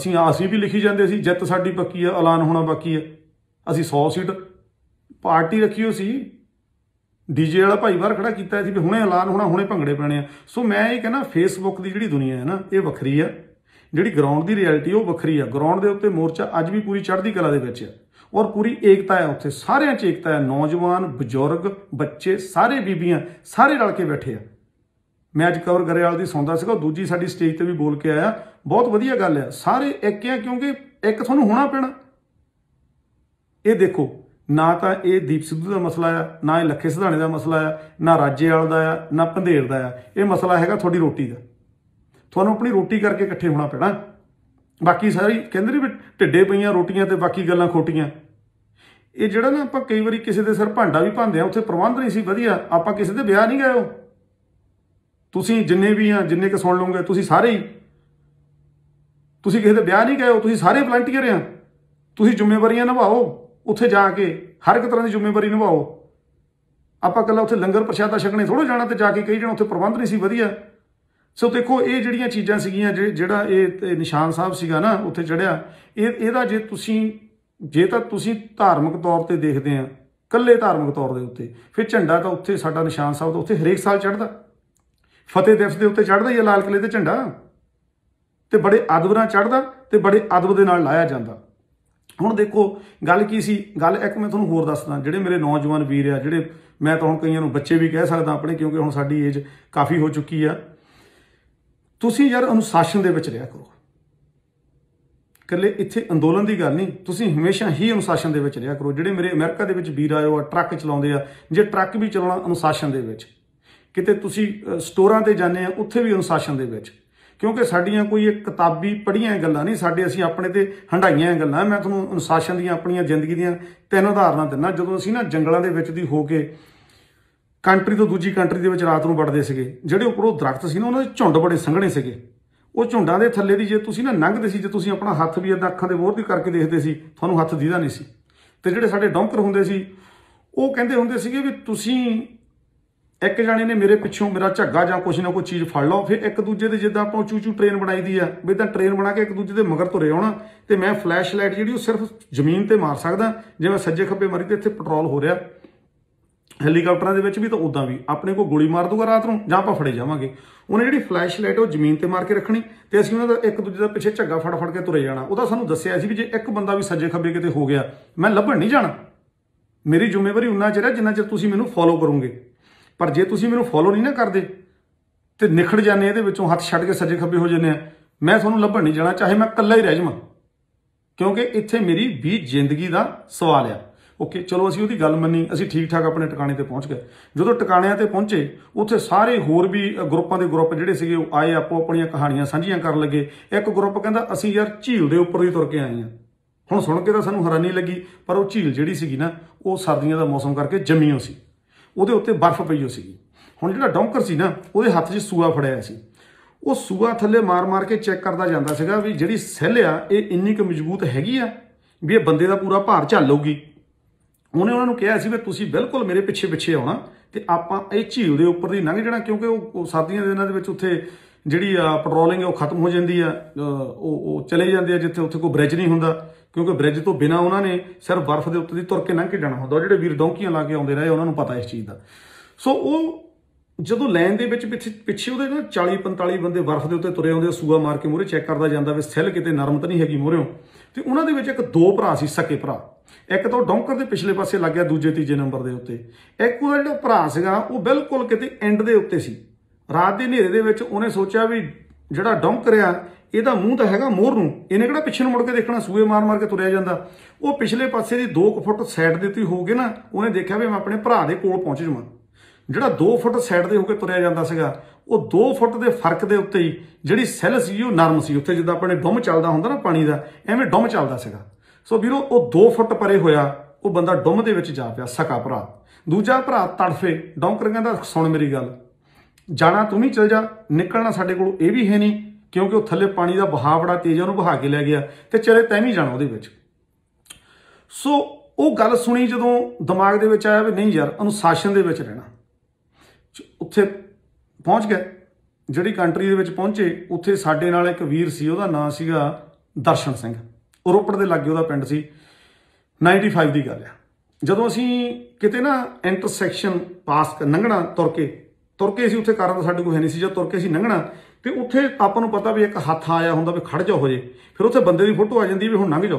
असीं असीं भी लिखी जांदे सी जित साडी पक्की आ ऐलान होना बाकी आ असीं सौ सीट पार्टी रखी हो सी डीजे वाला भाई बाहर खड़ा किया भी हुणे ऐलान होना हुणे भंगड़े पैने। सो मैं ये कहना फेसबुक की जी दुनिया है ना ये वक्री है जी ग्राउंड की रियलिटी वो वक्री है। ग्राउंड के उत्ते मोर्चा अज भी पूरी चढ़ती कला के और पूरी एकता है उत्थे सारे एकता है नौजवान बजुर्ग बच्चे सारे बीबियां सारे रल के बैठे है। मैं अज कवर गरेवाल की सुनता सीगा दूजी साडी स्टेज पर भी बोल के आया बहुत वधिया गल है सारे एक है क्योंकि एक तुहानूं होना पैना। ये देखो ना तो यह दीप सिद्धू का मसला आ ना ये लखे सिधाणे का मसला आ ना राजेवाल का आ ना भंधेड़ का आ यह मसला है थोड़ी रोटी का थोड़ा अपनी रोटी करके इकट्ठे होना पैना। बाकी सारी केंद्रीय भी ढिड्डे पईयां रोटियां तो बाकी गल्लां खोटियां ये जिहड़ा ना आपां कई वारी किसी के सिर भांडा भी भांदे उत्थे प्रबंध नहीं सी वधिया आपां किसी के ब्याह नहीं गए हो तुसीं जिन्ने भी आ जिन्ने के सुण लओगे तुसीं सारे ही तुसीं किसी के ब्याह नहीं गए हो तुसीं सारे वलंटियर आ तुसीं जिम्मेवारियां निभाओ उत्थे जाके हर एक तरह की जिम्मेवारी निभाओ। आपां कल्ला उत्थे लंगर प्रशादा छकने थोड़ा जाना तो जाके कई जण उत्थे प्रबंध नहीं सी वधिया। सो देखो ये जिहड़ियां चीज़ां सीगियां जिहड़ा ये निशान साहब सीगा ना उत्थे चढ़िया इहदा जे तुसीं जे तां तुसीं धार्मिक तौर पर देखते हैं कल्ले धार्मिक तौर के उत्ते फिर झंडा तो उत्थे साडा निशान साहब तो उत्थे हरेक साल चढ़दा फतेह दिवस के उत्ते चढ़दा ही है लाल किले ते झंडा ते बड़े अदब नाल चढ़दा ते बड़े अदब दे नाल लाया जांदा। हुण देखो गल की सी गल एक मैं तुहानूं होर दसदा जिहड़े मेरे नौजवान वीर आ जिहड़े मैं तो हुण कईयां नूं बच्चे भी कह सकदा अपने क्योंकि हुण साडी एज काफ़ी हो चुकी आ तुसीं यार अनुशासन दे विच रहिआ करो कल्ले इत्थे अंदोलन की गल नहीं तुसीं हमेशा ही अनुशासन दे विच रहिआ करो। जिहड़े मेरे अमेरिका दे विच वीर आए ट्रक चलाउंदे आ जे ट्रक भी चलाउणा अनुशासन दे विच किते तुसीं स्टोरां ते जाणे आ उत्थे भी अनुशासन दे विच क्योंकि साड़ियाँ कोई एक किताबी पढ़िया गल्लां नहीं साडे असीं अपने ते हंडाइयां गल्लां। मैं तुहानूं अनुशासन दीआं अपणीआं जिंदगी दीआं तीन उदाहरणां दिंदा जदों असीं ना जंगलां दे विच दी हो के कंट्री तो दूजी कंट्री दे विच रात नूं वड़दे सीगे जिहड़े उपरों दरख्त सी ना उन्हां दे झुंड बड़े संघणे सीगे वो झुंडां दे थल्ले दी जे तुसीं ना लंघदे सी जे तुसीं अपना हत्थ भी इदां अखां दे मोहर दी करके देखदे सी तुहानूं हत्थ दिखदा नहीं सी। ते जिहड़े साडे डौंकर हुंदे सी वो कहंदे हुंदे सीगे भी तुसीं एक जने ने मेरे पिछों मेरा झग्गा जां कुछ ना कुछ चीज़ फड़ लो फिर एक दूजे के जिद्दां आपां चू चू ट्रेन बनाई दी है भी तां ट्रेन बना के एक दूजे के मगर तुरे आउणा ते मैं फ्लैश लाइट जिहड़ी ओह सिर्फ जमीन ते मार सकदा जे मैं सज्जे खब्बे मारी ते इत्थे पेट्रोल हो रिहा हैलीकॉप्टरां दे विच भी तां उदां भी अपने को गोली मार दूगा रात नूं जां आपां फड़े जावांगे। उहने जिहड़ी फ्लैश लाइट ओह जमीन ते मार के रखणी ते असीं उहनां दा एक दूजे दा पिछे झग्गा फड़ फड़ के तुरे जाणा। उहदा सानूं दस्सिआ सी भी जे एक बंदा भी सज्जे खब्बे किते हो गया मैं लभण नहीं जाणा मेरी जिम्मेवारी उन्ना चਿਰ है जिन्ना ਚਿਰ ਤੁਸੀਂ ਮੈਨੂੰ ਫੋਲੋ ਕਰੋਗੇ। पर जे तुसीं मैनूं फॉलो नहीं ना करते तो निखड़ जाने ये हत्थ छड्ड के सज्जे खब्बे हो जाने मैं तुहानूं लभण नहीं जाना चाहे मैं कल्ला ही रह जावां क्योंकि इत्थे मेरी भी जिंदगी का सवाल आ। ओके चलो असीं उहदी गल मन्नी असीं ठीक ठाक अपने ठिकाणे ते पहुंच गए। जदों ठिकाणियां ते पहुंचे उत्थे सारे होर भी ग्रुपां दे ग्रुप जिहड़े सीगे आए आपो अपणियां कहाणियां साझियां करन लगे। एक ग्रुप कहंदा असीं यार झील दे उपर ही तुर के आए हां हुण सुण के तां सानूं हैरानी लगी पर उह झील जिहड़ी सीगी ना उह सर्दियां दा मौसम करके जमी होई सी ਉਹਦੇ ਉੱਤੇ बर्फ पई हो सी। हुण जिहड़ा डौंकर सी ना ਉਹਦੇ ਹੱਥ 'ਚ सूआ फड़ाया सी ਉਹ सूआ थले मार मार के चैक करता जाता सीगा भी जिहड़ी सैल आ ਇਹ ਇੰਨੀ ਕੁ ਮਜ਼ਬੂਤ ਹੈਗੀ ਆ ਵੀ ਇਹ ਬੰਦੇ ਦਾ ਪੂਰਾ ਭਾਰ ਝੱਲੂਗੀ। ਉਹਨੇ ਉਹਨਾਂ ਨੂੰ ਕਿਹਾ ਸੀ ਵੀ ਤੁਸੀਂ ਬਿਲਕੁਲ ਮੇਰੇ ਪਿੱਛੇ ਪਿੱਛੇ ਆਉਣਾ ਤੇ ਆਪਾਂ ਇਹ ਝੀਲ ਦੇ ਉੱਪਰ ਦੀ ਲੰਘ ਜਾਣਾ ਕਿਉਂਕਿ ਉਹ ਸਰਦੀਆਂ ਦੇ ਦਿਨਾਂ ਦੇ ਵਿੱਚ ਉੱਥੇ ਜਿਹੜੀ ਪੈਟਰੋਲਿੰਗ ਉਹ ਖਤਮ ਹੋ ਜਾਂਦੀ ਆ ਉਹ ਉਹ ਚਲੇ ਜਾਂਦੇ ਆ ਜਿੱਥੇ ਉੱਥੇ ਕੋਈ ਬ੍ਰਿਜ ਨਹੀਂ ਹੁੰਦਾ क्योंकि ब्रिज तो बिना उन्होंने सिर्फ बर्फ के उत्ते तुर के लंघ के जाना होंगे जोड़े वीर डौंकियां ला के आते रहे उन्होंने पता इस चीज़ का। सो वो जो लाइन के पिछे पिछे वो ना चाली पंताली बंदे बर्फ के उत्ते तुरे आते सूआ मार के मूहरे चैक करता जाता भी सैल कितने नरम तो नहीं हैगी मूहरों तो उन्होंने एक दो भरा से सके भरा एक तो डौंकर के पिछले पासे लग गया दूजे तीजे नंबर के उत्ते एक वो जो भरा सगा वो बिल्कुल कितने एंड के उत्ते सी रात के नेरे दे विच उन्हें सोचा भी जिहड़ा डौंक रिहा इहदा मूँह तो हैगा मोर नूं, इहने किहड़ा पिछे नूं मुड़ के देखना, सूए मार मार के तुरिया जांदा। वो पिछले पासे दी दो कुछ फुट साइड देती होगी ना, उन्हें देखा भी मैं अपने भरा दे कोल पहुंच जावां। जिहड़ा दो फुट साइड दे होके तुरिया जांदा सीगा, ਉਹ दो फुट के फर्क के उत्ते ही जिहड़ी सैल सी वो नरम सी, उत्ते जिद्दां अपने डुम चलदा हुंदा ना पानी दा, एवें डुम चलदा सीगा। सो वीरो वो दो फुट परे होया, वो बंदा डुम दे विच जा पिया, सका भरा। दूजा भरा तड़फे, डौंकर कहंदा सुण मेरी गल, जाना तू भी चल जा, निकलना साडे कोल इह वी है नहीं, क्योंकि वो थले पानी का बहाव बड़ा तेज, उन्होंने बहा के लै गया तो चले तैं भी जाना वो। सो वो गल सुनी जदों दिमाग दे विच आया भी नहीं यार, अनुशासन दे विच रहना। उत्थे पहुँच गए, जिहड़ी कंट्री दे विच पहुंचे, उत्थे साडे नाल इक वीर सी, उहदा नाम सीगा दर्शन सिंह, रोपड़ दे लागे उहदा पिंड सी। नाइनटी फाइव की गल आ, जदों असीं किते ना इंटरसैक्शन पास कर लंघना, तुर के तुर के असीं उत्थे कार दा साडे कोल है नहीं सी, जद तुर के असीं लंघना तो उत्थे आपां नूं पता भी एक हत्थ आया हुंदा भी खड़ जाओ हो जे, फिर उत्थे बंदे दी फोटो आ जांदी भी हुण लंघ जाओ।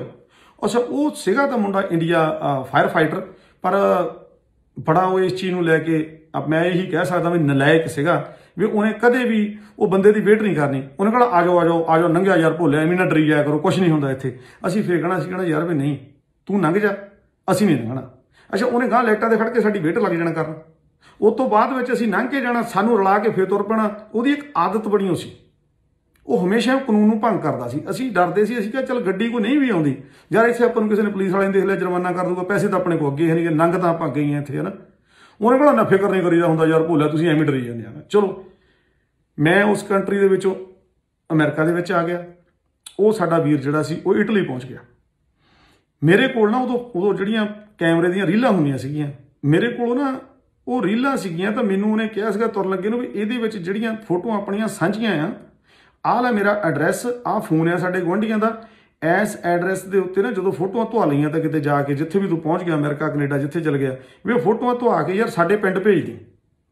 अच्छा वो सीगा तां मुंडा इंडिया फायर फाइटर, पर बड़ा वो इस चीज़ नूं लैके अब मैं यही कह सकदा भी नलायक सीगा, भी उन्हें कदे भी वो बंदे की वेट नहीं करनी, उन्हें कहना आ जाओ आ जाओ आ जाओ लंघिया यार, भोलिया एवें ना डरी जाया करो, कुछ नहीं हुंदा इत्थे। असीं फिर कहना सी कहना यार भी नहीं तू लंघ जा, असीं नहीं लंघना। अच्छा उन्हें गांह लाइटां ते खड़ के साडी वेट लग जाना करना, उस तो बाद में असीं लंघ के जाना, सानू रला के फिर तुर पैना। उहदी एक आदत बनी हो सी, वह हमेशा कानून नूं भंग करदा सी। असीं डरदे सी, असीं कहा चल गड्डी कोई नहीं भी आउंदी यार, इत्थे आपां नूं किसी ने पुलिस वाले ने देख लिया जुर्माना कर दूगा, पैसे तां अपणे कोल अगे है नहीं, लंघ तां आपां गए इत्थे है ना। उन्हें कहना ना फिकर नहीं करीदा हुंदा यार, भोला तुसीं एवें डरी जांदे हो। चलो मैं उस कंट्री दे विचों अमेरिका दे विच आ गया, वो साडा वीर जिहड़ा सी वो इटली पहुँच गया। मेरे कोल ना उदों उदों जिहड़ियां कैमरे दीयां रीलां हुंदियां सीगीयां, मेरे कोल ना वो रीलां सीगीयां, तां मैनूं उन्हें कहा सीगा तुर लगे नूं भी इहदे विच जिहड़ियां फोटोआं अपणियां सांझीआं आ, आह ला मेरा एड्रैस, आह फोन आ साडे गुआंढीआं दा, इस एड्रैस के उत्ते ना जो फोटोआं धुआ लईआं तां किते जाके जिथे भी तू पहुँच गया अमेरिका कनेडा जिथे चल गया, भी वो फोटोआं धुआ के यार साडे पिंड भेज दी,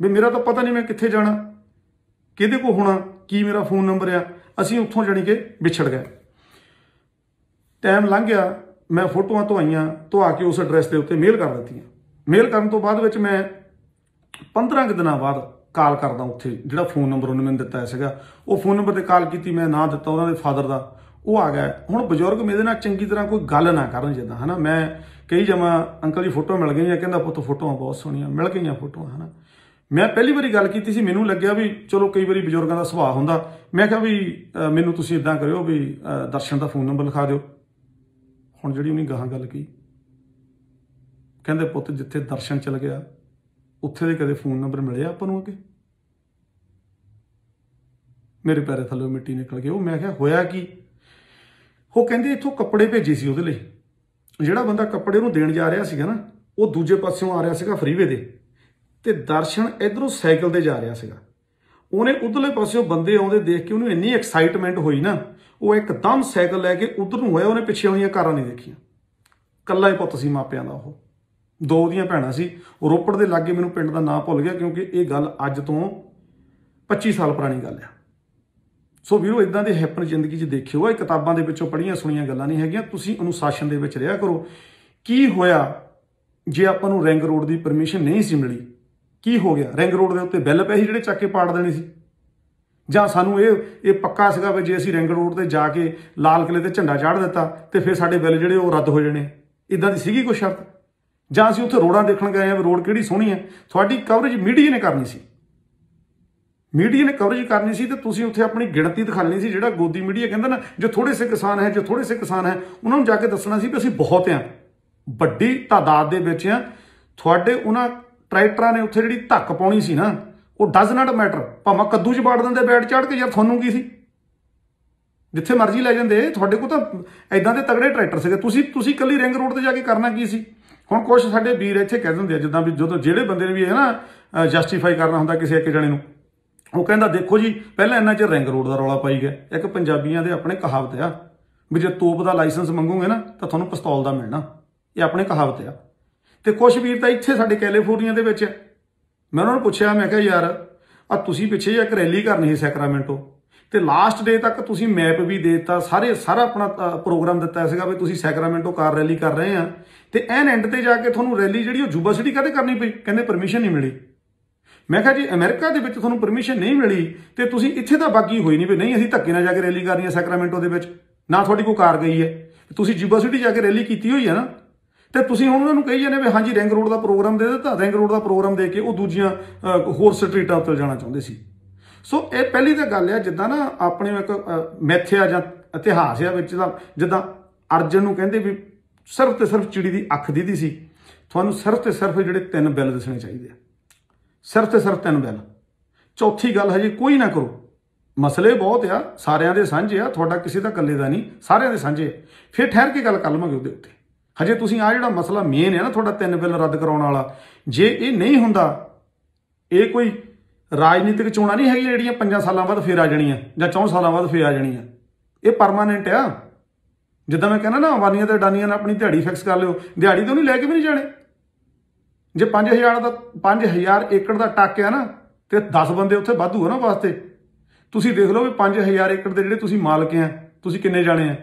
भी मेरा तां पता नहीं मैं कित्थे जाना, किहदे कोल होना, की मेरा फोन नंबर आ। असीं उत्थों जाणी कि विछड़ गए। टाइम लंघ गया, मैं फोटोआं धुआईआं, धुआ के उस एड्रैस के उत्ते मेल कर दित्तीआं। मेल करन तों बाद विच मैं पंद्रह क दिनां बाद ਕਾਲ ਕਰਦਾ ਉੱਥੇ, ਜਿਹੜਾ ਫੋਨ ਨੰਬਰ ਉਹਨੇ ਮੈਨੂੰ ਦਿੱਤਾ ਸੀਗਾ ਉਹ ਫੋਨ ਨੰਬਰ 'ਤੇ ਕਾਲ ਕੀਤੀ, ਮੈਂ ਨਾਂ ਦਿੱਤਾ ਉਹਨਾਂ ਦੇ ਫਾਦਰ ਦਾ, ਉਹ ਆ ਗਿਆ। ਹੁਣ ਬਜ਼ੁਰਗ ਮੇਰੇ ਨਾਲ ਚੰਗੀ ਤਰ੍ਹਾਂ ਕੋਈ ਗੱਲ ਨਾ ਕਰਨ ਜਿੱਦਾਂ ਹੈ ਨਾ, ਮੈਂ ਕਈ ਜਮਾਂ ਅੰਕਲ ਜੀ ਫੋਟੋ ਮਿਲ ਗਈਆਂ, ਕਹਿੰਦਾ ਪੁੱਤ ਫੋਟੋਆਂ ਬਹੁਤ ਸੋਹਣੀਆਂ ਮਿਲ ਗਈਆਂ ਫੋਟੋਆਂ ਹੈ ਨਾ। ਮੈਂ ਪਹਿਲੀ ਵਾਰੀ ਗੱਲ ਕੀਤੀ ਸੀ, ਮੈਨੂੰ ਲੱਗਿਆ ਵੀ ਚਲੋ ਕਈ ਵਾਰੀ ਬਜ਼ੁਰਗਾਂ ਦਾ ਸੁਭਾਅ ਹੁੰਦਾ, ਮੈਂ ਕਿਹਾ ਵੀ ਮੈਨੂੰ ਤੁਸੀਂ ਇੱਦਾਂ ਕਰਿਓ ਵੀ ਦਰਸ਼ਨ ਦਾ ਫੋਨ ਨੰਬਰ ਲਿਖਾ ਦਿਓ। ਹੁਣ ਜਿਹੜੀ ਉਹਨੇ ਗਾਹਾਂ ਗੱਲ ਕੀ, ਕਹਿੰਦੇ ਪੁੱਤ ਜਿੱਥੇ ਦਰਸ਼ਨ ਚਲ ਗਿਆ ਉੱਥੇ ਦੇ ਕਦੇ ਫੋਨ ਨੰਬਰ ਮਿਲਿਆ ਆਪਾਂ ਨੂੰ? ਅੱਗੇ ਮੇਰੇ ਪੈਰੇ ਥੱਲੇ ਮਿੱਟੀ ਨਿਕਲ ਗਈ। ਉਹ ਮੈਂ ਕਿਹਾ ਹੋਇਆ ਕੀ? ਉਹ ਕਹਿੰਦੇ ਇੱਥੋਂ ਕੱਪੜੇ ਭੇਜੇ ਸੀ ਉਹਦੇ ਲਈ, ਜਿਹੜਾ ਬੰਦਾ ਕੱਪੜੇ ਨੂੰ ਦੇਣ ਜਾ ਰਿਹਾ ਸੀਗਾ ਨਾ, ਉਹ ਦੂਜੇ ਪਾਸਿਓਂ ਆ ਰਿਹਾ ਸੀਗਾ ਫਰੀਵੇ ਦੇ, ਤੇ ਦਰਸ਼ਨ ਇਧਰੋਂ ਸਾਈਕਲ ਤੇ ਜਾ ਰਿਹਾ ਸੀਗਾ। ਉਹਨੇ ਉਧਰਲੇ ਪਾਸਿਓਂ ਬੰਦੇ ਆਉਂਦੇ ਦੇਖ ਕੇ ਉਹਨੂੰ ਇੰਨੀ ਐਕਸਾਈਟਮੈਂਟ ਹੋਈ ਨਾ, ਉਹ ਇੱਕਦਮ ਸਾਈਕਲ ਲੈ ਕੇ ਉਧਰ ਨੂੰ ਹੋਇਆ, ਉਹਨੇ ਪਿੱਛੇ ਆਉਣੀਆਂ ਕਾਰਾਂ ਨਹੀਂ ਦੇਖੀਆਂ। ਇਕੱਲਾ ਹੀ ਪੁੱਤ ਸੀ ਮਾਪਿਆਂ ਦਾ, ਉਹ ਦੋ ਉਹਦੀਆਂ ਭੈਣਾਂ ਸੀ। ਰੋਪੜ ਦੇ ਲਾਗੇ, ਮੈਨੂੰ ਪਿੰਡ ਦਾ ਨਾਂ ਭੁੱਲ ਗਿਆ ਕਿਉਂਕਿ ਇਹ ਗੱਲ ਅੱਜ ਤੋਂ ਪੱਚੀ ਸਾਲ ਪੁਰਾਣੀ ਗੱਲ ਆ। ਸੋ ਵੀਰੋ ਇਦਾਂ ਦੇ ਹੈਪਨ ਜ਼ਿੰਦਗੀ 'ਚ ਦੇਖਿਓ, ਇਹ ਕਿਤਾਬਾਂ ਦੇ ਵਿੱਚੋਂ ਪੜ੍ਹੀਆਂ ਸੁਣੀਆਂ ਗੱਲਾਂ ਨਹੀਂ ਹੈਗੀਆਂ। ਤੁਸੀਂ ਅਨੁਸ਼ਾਸਨ ਦੇ ਵਿੱਚ ਰਿਹਾ ਕਰੋ। ਕੀ ਹੋਇਆ ਜੇ ਆਪਾਂ ਨੂੰ ਰਿੰਗ ਰੋਡ ਦੀ ਪਰਮਿਸ਼ਨ ਨਹੀਂ ਸੀ ਮਿਲੀ? ਕੀ ਹੋ ਗਿਆ? ਰਿੰਗ ਰੋਡ ਦੇ ਉੱਤੇ ਬੈਲ ਪਏ ਸੀ ਜਿਹੜੇ ਚੱਕ ਕੇ ਪਾੜ ਦੇਣੇ ਸੀ, ਜਾਂ ਸਾਨੂੰ ਇਹ ਇਹ ਪੱਕਾ ਸੀਗਾ ਵੀ ਜੇ ਅਸੀਂ ਰਿੰਗ ਰੋਡ 'ਤੇ ਜਾ ਕੇ ਲਾਲ ਕਿਲੇ 'ਤੇ ਝੰਡਾ ਚਾੜ੍ਹ ਦਿੱਤਾ ਤੇ ਫਿਰ ਸਾਡੇ ਬਿੱਲ ਜਿਹੜੇ ਉਹ ਰੱਦ ਹੋ ਜਾਣੇ। ਇੱਦਾਂ ਦੀ ਸੀਗੀ ਕੋਈ ਸ਼ਰਤ? ਜਾਂ ਅਸੀਂ ਉੱਥੇ ਰੋਡਾਂ ਦੇਖਣ ਗਏ ਆ ਵੀ ਰੋਡ ਕਿਹੜੀ ਸੋਹਣੀ ਹੈ? ਤੁਹਾਡੀ ਕਵਰੇਜ ਮੀਡੀਆ ਨੇ ਕਰਨੀ ਸੀ, ਮੀਡੀਆ ਨੇ ਕਵਰੇਜ ਕਰਨੀ ਸੀ, ਤੇ ਤੁਸੀਂ ਉੱਥੇ ਆਪਣੀ ਗਿਣਤੀ ਦਿਖਾਣੀ ਸੀ। ਜਿਹੜਾ ਗੋਦੀ ਮੀਡੀਆ ਕਹਿੰਦਾ ਨਾ, ਜੋ ਥੋੜੇ ਸੇ ਕਿਸਾਨ ਹੈ, ਜੋ ਥੋੜੇ ਸੇ ਕਿਸਾਨ ਹੈ, ਉਹਨਾਂ ਨੂੰ ਜਾ ਕੇ ਦੱਸਣਾ ਸੀ ਵੀ ਅਸੀਂ ਬਹੁਤ ਆ, ਵੱਡੀ ਤਾਦਾਦ ਦੇ ਵਿੱਚ ਆ। ਤੁਹਾਡੇ ਉਹਨਾਂ ਟਰੈਕਟਰਾਂ ਨੇ ਉੱਥੇ ਜਿਹੜੀ ਧੱਕ ਪਾਉਣੀ ਸੀ ਨਾ, ਉਹ ਡਜ਼ ਨਾਟ ਮੈਟਰ, ਭਾਵੇਂ ਕੱਦੂ 'ਚ ਬਾੜ ਦਿੰਦੇ ਬੈਠ ਚੜ੍ਹ ਕੇ, ਯਾਰ ਤੁਹਾਨੂੰ ਕੀ ਸੀ, ਜਿੱਥੇ ਮਰਜ਼ੀ ਲੈ ਜਾਂਦੇ। ਤੁਹਾਡੇ ਕੋਲ ਤਾਂ ਇੱਦਾਂ ਦੇ ਤਗੜੇ ਟਰੈਕਟਰ ਸੀਗੇ। ਤੁਸੀਂ ਤੁਸੀਂ ਇਕੱਲੀ ਰਿੰਗ ਰੋਡ 'ਤੇ ਜਾ ਕੇ ਕਰਨਾ ਕੀ ਸੀ? ਹੁਣ ਕੁਛ ਸਾਡੇ ਵੀਰ ਇੱਥੇ ਕਹਿ ਦਿੰਦੇ ਆ, ਜਿੱਦਾਂ ਵੀ ਜਦੋਂ ਜਿਹੜੇ ਬੰਦੇ ਨੇ ਵੀ ਹੈ ਨਾ ਜਸਟੀਫਾਈ ਕਰਨਾ ਹੁੰਦਾ ਕਿਸੇ ਇੱਕ ਜਣੇ ਨੂੰ, ਉਹ ਕਹਿੰਦਾ ਦੇਖੋ ਜੀ ਪਹਿਲਾਂ ਇੰਨਾ ਚਿਰ ਰਿੰਗ ਰੋਡ ਦਾ ਰੌਲਾ ਪਾਈ ਗਿਆ। ਇੱਕ ਪੰਜਾਬੀਆਂ ਦੇ ਆਪਣੇ ਕਹਾਵਤ ਆ ਵੀ ਜੇ ਤੋਪ ਦਾ ਲਾਇਸੈਂਸ ਮੰਗੋਗੇ ਨਾ ਤਾਂ ਤੁਹਾਨੂੰ ਪਿਸਤੌਲ ਦਾ ਮਿਲਣਾ। ਇਹ ਆਪਣੇ ਕਹਾਵਤ ਆ। ਤੇ ਕੁਛ ਵੀਰ ਤਾਂ ਇੱਥੇ ਸਾਡੇ ਕੈਲੀਫੋਰਨੀਆ ਦੇ ਵਿੱਚ, ਮੈਂ ਉਹਨਾਂ ਨੂੰ ਪੁੱਛਿਆ, ਮੈਂ ਕਿਹਾ ਯਾਰ ਆ ਤੁਸੀਂ ਪਿੱਛੇ ਜਾਂ ਇੱਕ ਰੈਲੀ ਕਰਨੀ ਸੀ ਸੈਕਰਾਮੈਂਟੋ, ਤੇ ਲਾਸਟ ਡੇ ਤੱਕ ਤੁਸੀਂ ਮੈਪ ਵੀ ਦੇ ਦਿੱਤਾ, ਸਾਰੇ ਸਾਰਾ ਆਪਣਾ ਪ੍ਰੋਗਰਾਮ ਦਿੱਤਾ ਸੀਗਾ ਵੀ ਤੁਸੀਂ ਸੈਕਰਾਮੈਂਟੋ ਕਾਰ ਰੈਲੀ ਕਰ ਰਹੇ ਆ, ਤੇ ਐਨ ਐਂਡ ਤੇ ਜਾ ਕੇ ਤੁਹਾਨੂੰ ਰੈਲੀ ਜਿਹੜੀ ਉਹ ਜੂਬਾ ਸਿਟੀ ਕਦੇ ਕਰਨੀ ਪਈ? ਕਹਿੰਦੇ ਪਰਮਿਸ਼ਨ ਨਹੀਂ ਮਿਲੀ। मैं कहा जी अमेरिका दे विच तुहानूं परमिशन नहीं मिली तो तुसीं इत्थे तां बाकी होई नहीं भी नहीं असीं धक्के नाल जाके रैली करनी है सैक्रामेंटो दे विच ना तुहाडी कोई कार गई है तुसीं जीबा सिटी जाके रैली कीती होई है ना तो तुसीं हुण उहनां नूं कही जांदे भी हाँ जी रिंग रोड का प्रोग्राम दे दित्ता रिंग रोड का प्रोग्राम दे के ओह दूजियां होर स्ट्रीटां उत्ते जाना चाहुंदे सी। सो यह पहली तो गल है जिदा ना अपने एक मिथ आ जां इतिहास आ विच दा जिदा अर्जन नूं कहिंदे भी सिर्फ तो सिर्फ चिड़ी की अख दीदी सी तुहानूं सिर्फ तो सिर्फ जिहड़े तीन बिल दसने चाहिए सिर्फ तो सिर्फ तीन बिल। चौथी गल है जी कोई ना करो मसले बहुत आ सारियां दे सांझे आ तुहाडा किसी दा कल्ले दा नहीं सारियां दे सांझे फिर ठहर के गल कर लवांगे उहदे उत्ते। हजे तुसीं आ जिहड़ा मसला मेन है ना तुहाडा तीन बिल रद्द कराउण वाला जे ये नहीं हुंदा ये कोई राजनीतिक चोणां नहीं हैगियां जिहड़ियां पंजां सालां बाद फिर आ जाणीआं जां चौं सालां बाद फिर आ जाणीआं ये परमानेंट आ। जिदा मैं कहना ना अबानिया तो अडानिया ने अपनी दिहाड़ी फिक्स कर लियो दिहाड़ी तो नहीं लैके भी नहीं जाने जे पाँच हज़ार का पाँच हज़ार एकड़ का टक है ना तो दस बंदे उत्थे वाधू है ना वास्ते तुसीं देख लो भी पाँच हज़ार एकड़ के जिहड़े तुसीं मालक हैं तुसीं किन्ने जाने हैं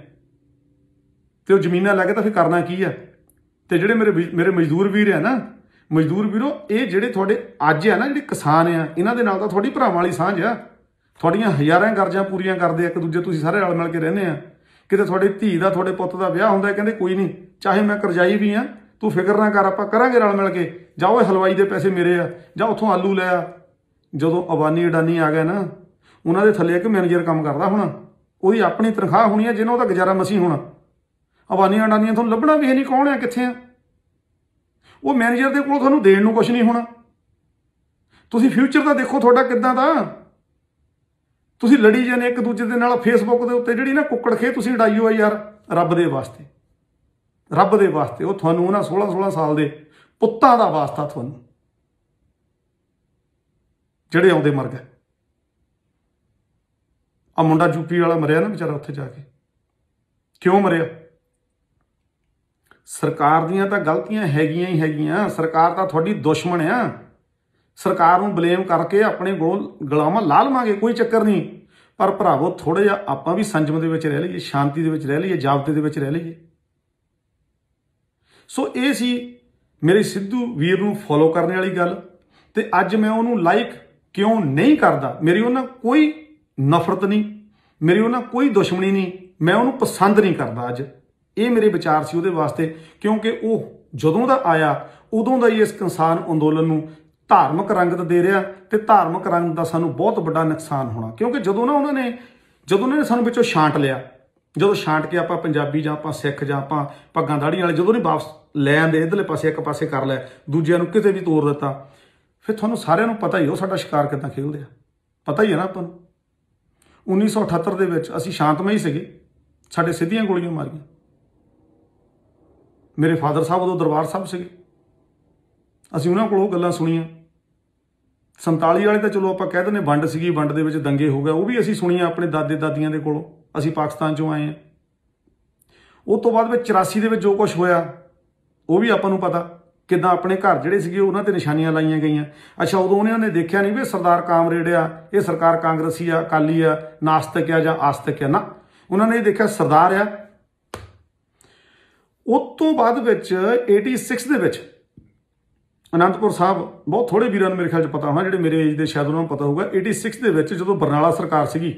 तो जमीना लैके तो फिर करना की है। तो जिहड़े मेरे मेरे मजदूर वीर है ना मजदूर वीरो ये जिहड़े तुहाडे अज है ना जिहड़े किसान आ इन्हां दे नाल तां तुहाडी भरावां वाली सांझ आ तुहाडीआं हज़ारां गरजां पूरीआं करदे इक दूजे तुसीं सारे रल मिल के रहंदे आ किते तुहाडे धी दा तुहाडे पुत्त दा विआह हुंदा कहंदे कोई नहीं चाहे मैं करजाई भी हाँ तू फिक्र ना कर आपां करांगे रल मिल के जाओ हलवाई दे पैसे मेरे आ जा उत्थों आलू लै आ। जदों अबानी अडानी आ गए ना उन्हां दे थल्ले इक मैनेजर काम करदा होना उहदी अपनी तनखाह होनी है जिन्हां उहदा गुजारा मसी होना अबानी अडानियां तुहानूं लभणा भी नहीं कौन है कित्थे आ वो मैनेजर दे कोल तुहानूं देण नूं कुछ नहीं होना। तुसीं फ्यूचर दा देखो तुहाडा किदां दा तुसीं लड़ी जाने एक दूजे दे नाल फेसबुक के उत्ते जिहड़ी ना कुक्कड़ खे तुसीं उड़ाई हो यार रब दे वास्ते रब दे वास्ते वो तुहानूं ना सोलह सोलह साल दे पुत्तां दा वास्ता तुहानूं जिहड़े आउंदे मर गए आ मुंडा यूपी वाला मरिया ना बेचारा उत्थे जाके क्यों मरिया। सरकार दीआं तां गलतियां हैगियां ही हैगियां सरकार तां तुहाडी दुश्मन आ सरकार नूं बलेम करके अपने कोल गलावां ला लवांगे कोई चक्कर नहीं पर भरावो थोड़ा जिहा आपां भी संजम दे विच रह लईए शांति दे विच रह लईए जाबते दे विच रह लईए। सो ये सी मेरे सिद्धू वीर नूं फॉलो करने वाली गल ते अज मैं उहनूं लाइक क्यों नहीं करदा मेरी उहनां कोई नफरत नहीं मेरी उहनां कोई दुश्मनी नहीं मैं उहनूं पसंद नहीं करदा अज ये मेरे विचार सी उहदे वास्ते क्योंकि वो जदों दा आया उदों दा ही इस किसान अंदोलन नूं धार्मिक रंगत दे रहा तो धार्मिक रंगत का सानू बहुत बड़ा नुकसान होना क्योंकि जदों ना उन्होंने जदों उन्होंने सानू विचों छांट लिया जदों छांट के आपां पंजाबी जां आपां सिख जां आपां पग्गां दाढ़ीआं वाले जदों नहीं वापस लै आंदे इधरले पासे एक पासे कर लै दूजिआं नूं किते भी तोड़ दित्ता फिर तुहानूं सारिआं नूं पता ही हो साडा शिकार किदां खेलदे आ पता ही है ना आपां नूं। उन्नीस सौ अठहत्तर दे विच असीं शांतमई सीगे साडे सिद्धियां गोलियां मारीआं मेरे फादर साहब उदों दरबार साहब सीगे असीं उन्हां कोलों गल्लां सुणीआं संताली वाले तो चलो आप कह दें वंड सी वंड के दंगे हो गए वो भी असी सुनिया अपने दादे दादियां दे कोलों असी पाकिस्तान चों आए हैं उस तो बाद चौरासी दे विच जो कुछ होया वो भी आपां नूं पता किदां अपने घर जिहड़े सीगे उन्हां ते निशानियां लाईआं गईआं। अच्छा उदों उन्होंने देखा नहीं भी सरदार कामरेड आ ये सरकार कांग्रेसी आ अकाली आ नास्तिक आ जां आस्तिक आ ना उन्होंने देखा सरदार आ। उस तो बाद एटी सिक्स दे विच अनंदपुर साहब बहुत थोड़े वीरां मेरे ख्याल पता होना जिहड़े मेरे एज के शायद उन्होंने पता होगा एटी सिक्स के जो बरनाला सरकार सीगी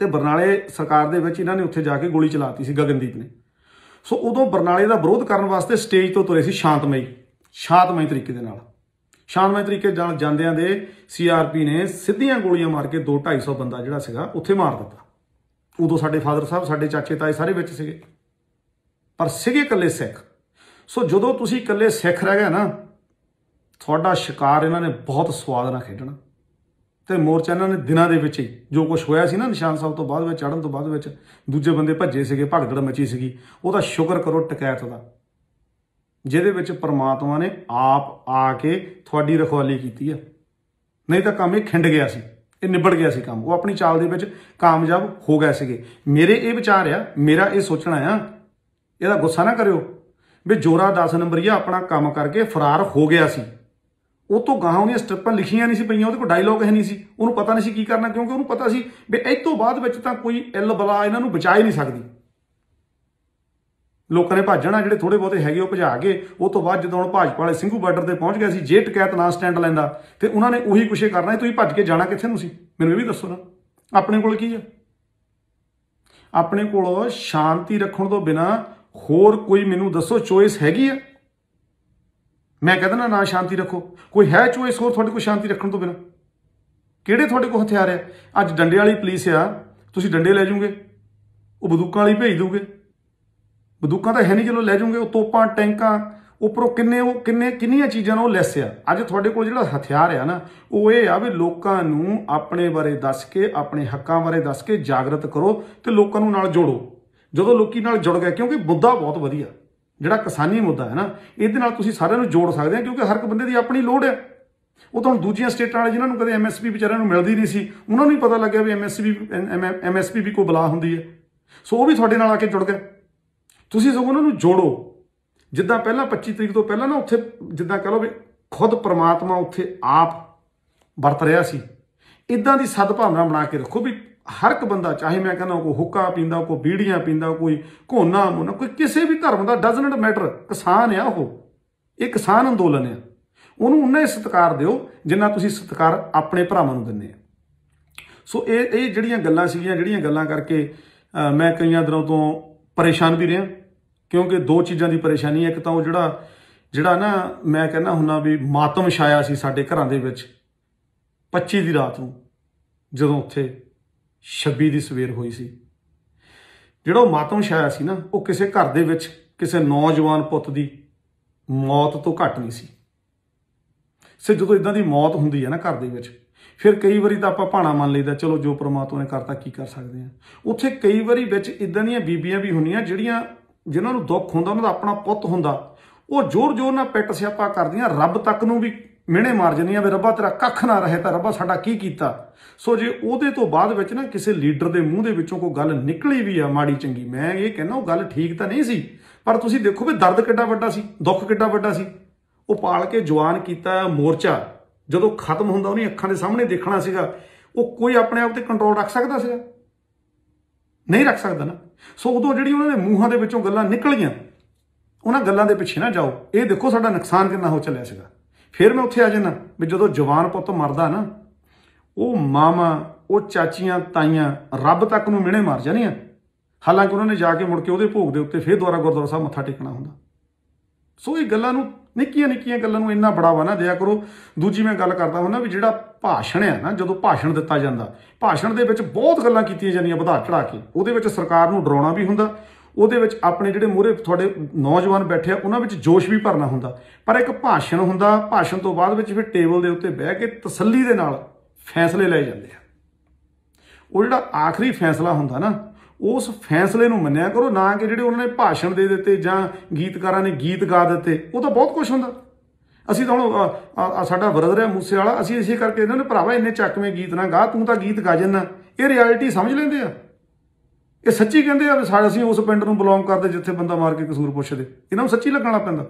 तो बरनाले सरकार के इन्होंने उत्थे जाके गोली चलाती सी गगनदीप ने। सो उदों बरनाले का विरोध करने वास्ते स्टेज तो तुरे सी शांतमई शांतमई तरीके दे नाल शांतमई तरीके जाण जांदिआं दे सी आर पी ने सीधियां गोलियां मार के दो ढाई सौ बंदा जिहड़ा सीगा उत्थे मार दित्ता। उदों साडे फादर साहब साडे चाचे ताए सारे विच सीगे पर सीगे कल्ले सिख। सो जदों तुसीं कल्ले सिख रह गए ना थोड़ा शिकार इन्होंने बहुत स्वाद ना खेडना तो मोर्चा इन्होंने दिनों के विच ही जो कुछ होया सी ना निशान साहब तो बाद चढ़न तो बाद दूजे बंदे भज्जे सीगे भगदड़ मची सीगी वो तो शुक्र करो टकैत दा जिहदे विच परमात्मा ने आप आके थोड़ी रखवाली की है नहीं तो काम ये खिंड गया सी ये निबड़ गया सी काम वो अपनी चाल दे विच कामयाब हो गए सीगे। मेरे ये विचार आ मेरा ये सोचना आ इहदा गुस्सा ना करियो भी जोरा दस नंबरिया अपना काम करके फरार हो गया सी वो तो गाहों दी स्ट्रिपां लिखियां नहीं सी पईयां उहदे कोल डायलॉग है नहीं सी उहनूं पता नहीं सी की करना क्योंकि उहनूं पता सी भी इस तों बाद विच तां कोई इल बला इन्हां नूं बचा ही नहीं सकदी लोगों ने भाजना जोड़े थोड़े बहुत है भजा गए। वो तो बाद जो हम भाजपा वाले सिंघू बार्डर पर पहुँच गया से जे टकैत ना स्टैंड लेंदा तो उन्होंने उही कुछ करना। तुसीं भज के जाना कित्थे नूं सी, मैनूं भी दसो ना। अपने कोल की है? अपने कोल शांति रखण तो बिना होर कोई मैनूं दसो चॉइस हैगी है? मैं कह दिंदा ना शांति रखो। कोई है चॉइस होर तुहाडे कोल शांति रखण तो बिना? किहड़े तुहाडे कोल हथियार है? अज डंडे वाली पुलिस आ, तुसीं डंडे लै जूगे, वो बंदूकां वाली भेज दोगे। बंदूकां तो है नहीं, चलो लै जूगे। वो तोपां टैंकां उपरों किन्ने किन्ने किन्नियां चीज़ां नूं लैस आ। अज तुहाडे कोल जिहड़ा हथियार है ना वो ये आ वी लोकां नूं अपने बारे दस के, अपने हक्कां बारे दस के जागृत करो ते लोकां नूं नाल जोड़ो। जदों लोकी नाल जुड़ गए, क्योंकि मुद्दा बहुत वधिया जिहड़ा किसानी मुद्दा है ना, इहदे नाल तुसीं सारिआं नूं जोड़ सकदे हो, क्योंकि हर एक बंदे दी अपनी लोड़ है। वो तो हम दूजियां स्टेटां वाले जिन्हां नूं कदे एम एस पी विचारिआं नूं मिलदी नहीं सी, उन्हां नूं ही पता लग्गिआ V M S P M S P भी कोई बला हुंदी है, सो वो भी तुहाडे नाल आके जुड़ गए। तुसीं सगों उन्हां नूं जोड़ो। ਜਿੱਦਾਂ ਪਹਿਲਾਂ पच्चीस ਤਰੀਕ ਤੋਂ ਪਹਿਲਾਂ ਨਾ ਉੱਥੇ ਜਿੱਦਾਂ ਕਹ ਲਓ ਵੀ ਖੁਦ ਪਰਮਾਤਮਾ ਉੱਥੇ ਆਪ ਵਰਤ ਰਿਹਾ ਸੀ, ਇਦਾਂ ਦੀ ਸਦਭਾਵਨਾ ਬਣਾ ਕੇ ਰੱਖੋ ਵੀ ਹਰ ਇੱਕ ਬੰਦਾ, ਚਾਹੇ ਮੈਂ ਕਹਿੰਦਾ ਕੋਈ ਹੁੱਕਾ ਪੀਂਦਾ, ਕੋਈ ਬੀੜੀਆਂ ਪੀਂਦਾ, ਕੋਈ ਘੋਨਾ ਮੁਨਾ, ਕੋਈ ਕਿਸੇ ਵੀ ਧਰਮ ਦਾ, ਡਜ਼ਨਟ ਮੈਟਰ, ਕਿਸਾਨ ਆ ਉਹ। ਇਹ ਕਿਸਾਨ ਅੰਦੋਲਨ ਆ, ਉਹਨੂੰ ਉਨਾ ਹੀ ਸਤਿਕਾਰ ਦਿਓ ਜਿੰਨਾ ਤੁਸੀਂ ਸਤਿਕਾਰ ਆਪਣੇ ਭਰਾਵਾਂ ਨੂੰ ਦਿੰਦੇ ਆ। ਸੋ ਇਹ ਇਹ ਜਿਹੜੀਆਂ ਗੱਲਾਂ ਸੀਗੀਆਂ, ਜਿਹੜੀਆਂ ਗੱਲਾਂ ਕਰਕੇ ਮੈਂ ਕਈਆਂ ਦਿਨਾਂ ਤੋਂ ਪਰੇਸ਼ਾਨ ਵੀ ਰਿਹਾ, क्योंकि दो चीज़ों की परेशानी है। एक तो जोड़ा जोड़ा ना मैं कहना हुन्ना भी मातम छाया सी साडे घरां दे विच पच्ची दी रात नूं, जदों उत्थे छब्बी दी सवेर होई सी। जिहड़ा मातम छाया सी ना वो किसी घर दे विच किसी नौजवान पुत्त दी मौत तो घट नहीं सी। सो जदों इदां दी मौत हुंदी है ना घर दे विच, फिर कई बारी तो आप भाणा मन लेदा, चलो जो परमात्मा ने करता की कर सकते हैं। उत्थे कई बारी विच इदां दीआं बीबीआं भी हुंदियां जिहड़ियां जिन्हों दुख होंदा, उन्होंने अपना पुत होंदा, वो जोर जोर ना पिट स्यापा कर दियां, रब तक नूं भी मिहणे मार जांदियां वे रब्बा तेरा कख ना रहे तां रब्बा साडा की कीता। सो जे उहदे तो बाद विच ना किसी लीडर दे मूँह दे विचों कोई गल निकली भी आ माड़ी चंगी, मैं ये कहना वो गल ठीक तां नहीं सी, पर तुसीं देखो भी दर्द किड्डा वड्डा सी, दुख किड्डा वड्डा सी। वो पाल के जवान कीता मोर्चा, जदों खत्म हुंदा उहने अखां दे सामने देखना सीगा। वो कोई अपने आप ते कंट्रोल रख सकदा सीगा? नहीं रख सकदा ना। सो उदों जिहड़ी उन्होंने मूहां दे विचों गल्लां निकलियां, उन्हां गल्लां दे पिछे ना जाओ। ये देखो साडा नुकसान कितना हो चलिया सीगा। फिर मैं उत्थे आ जाना भी जदों जवान पुत्त मरदा ना, वो मामा, वो चाचियां, ताइयां रब तक नूं मिहणे मार जाणियां। हालांकि उन्होंने जाके मुड़ के उहदे भोग दे उत्ते फिर दुबारा गुरद्वारा साहिब मत्था टेकना हुंदा। सो ये गल्लां नूं, निक्कियां निक्कियां गल्लां नूं इन्ना बढ़ावा ना दिया करो। दूजी मैं गल करदा हुंदा भी जिहड़ा भाषण है ना, जदों भाषण दिता जाता, भाषण के बहुत गल्लां कीतियां जांदियां वधा चढ़ा के, उहदे सरकार नूं डराउणा भी हुंदा, उहदे अपने जिहड़े मूहरे तुहाडे नौजवान बैठे आ उहनां विच जोश भी भरना हुंदा। पर एक भाषण हुंदा, भाषण तो बाद विच फिर टेबल दे उत्ते बह के तसल्ली दे नाल फैसले लए जांदे आ। उह जिहड़ा आखिरी फैसला हुंदा ना, उस फैसले नूं मन्निया करो, ना कि जिहड़े उन्हां ने भाषण दे दित्ते जां गीतकारां ने गीत गा दित्ते। उह तां बहुत कुछ हुंदा। ਅਸੀਂ ਤਾਂ ਹੁਣ ਸਾਡਾ ਬ੍ਰਦਰ ਹੈ ਮੂਸੇ ਵਾਲਾ, ਅਸੀਂ ਇਸੇ ਕਰਕੇ ਇਹਨਾਂ ਨੇ ਭਰਾਵਾ ਇੰਨੇ ਚੱਕਵੇਂ ਗੀਤ ਨਾ ਗਾ, ਤੂੰ ਤਾਂ ਗੀਤ ਗਾ ਜਾਂਦਾ। ਇਹ ਰਿਐਲਿਟੀ ਸਮਝ ਲੈਂਦੇ ਆ, ਇਹ ਸੱਚੀ ਕਹਿੰਦੇ ਆ ਵੀ ਸਾਡਾ ਅਸੀਂ ਉਸ ਪਿੰਡ ਨੂੰ ਬਿਲੋਂਗ ਕਰਦੇ ਜਿੱਥੇ ਬੰਦਾ ਮਾਰ ਕੇ ਕਸੂਰ ਪੁੱਛਦੇ। ਇਹਨਾਂ ਨੂੰ ਸੱਚੀ ਲੱਗਣਾ ਪੈਂਦਾ,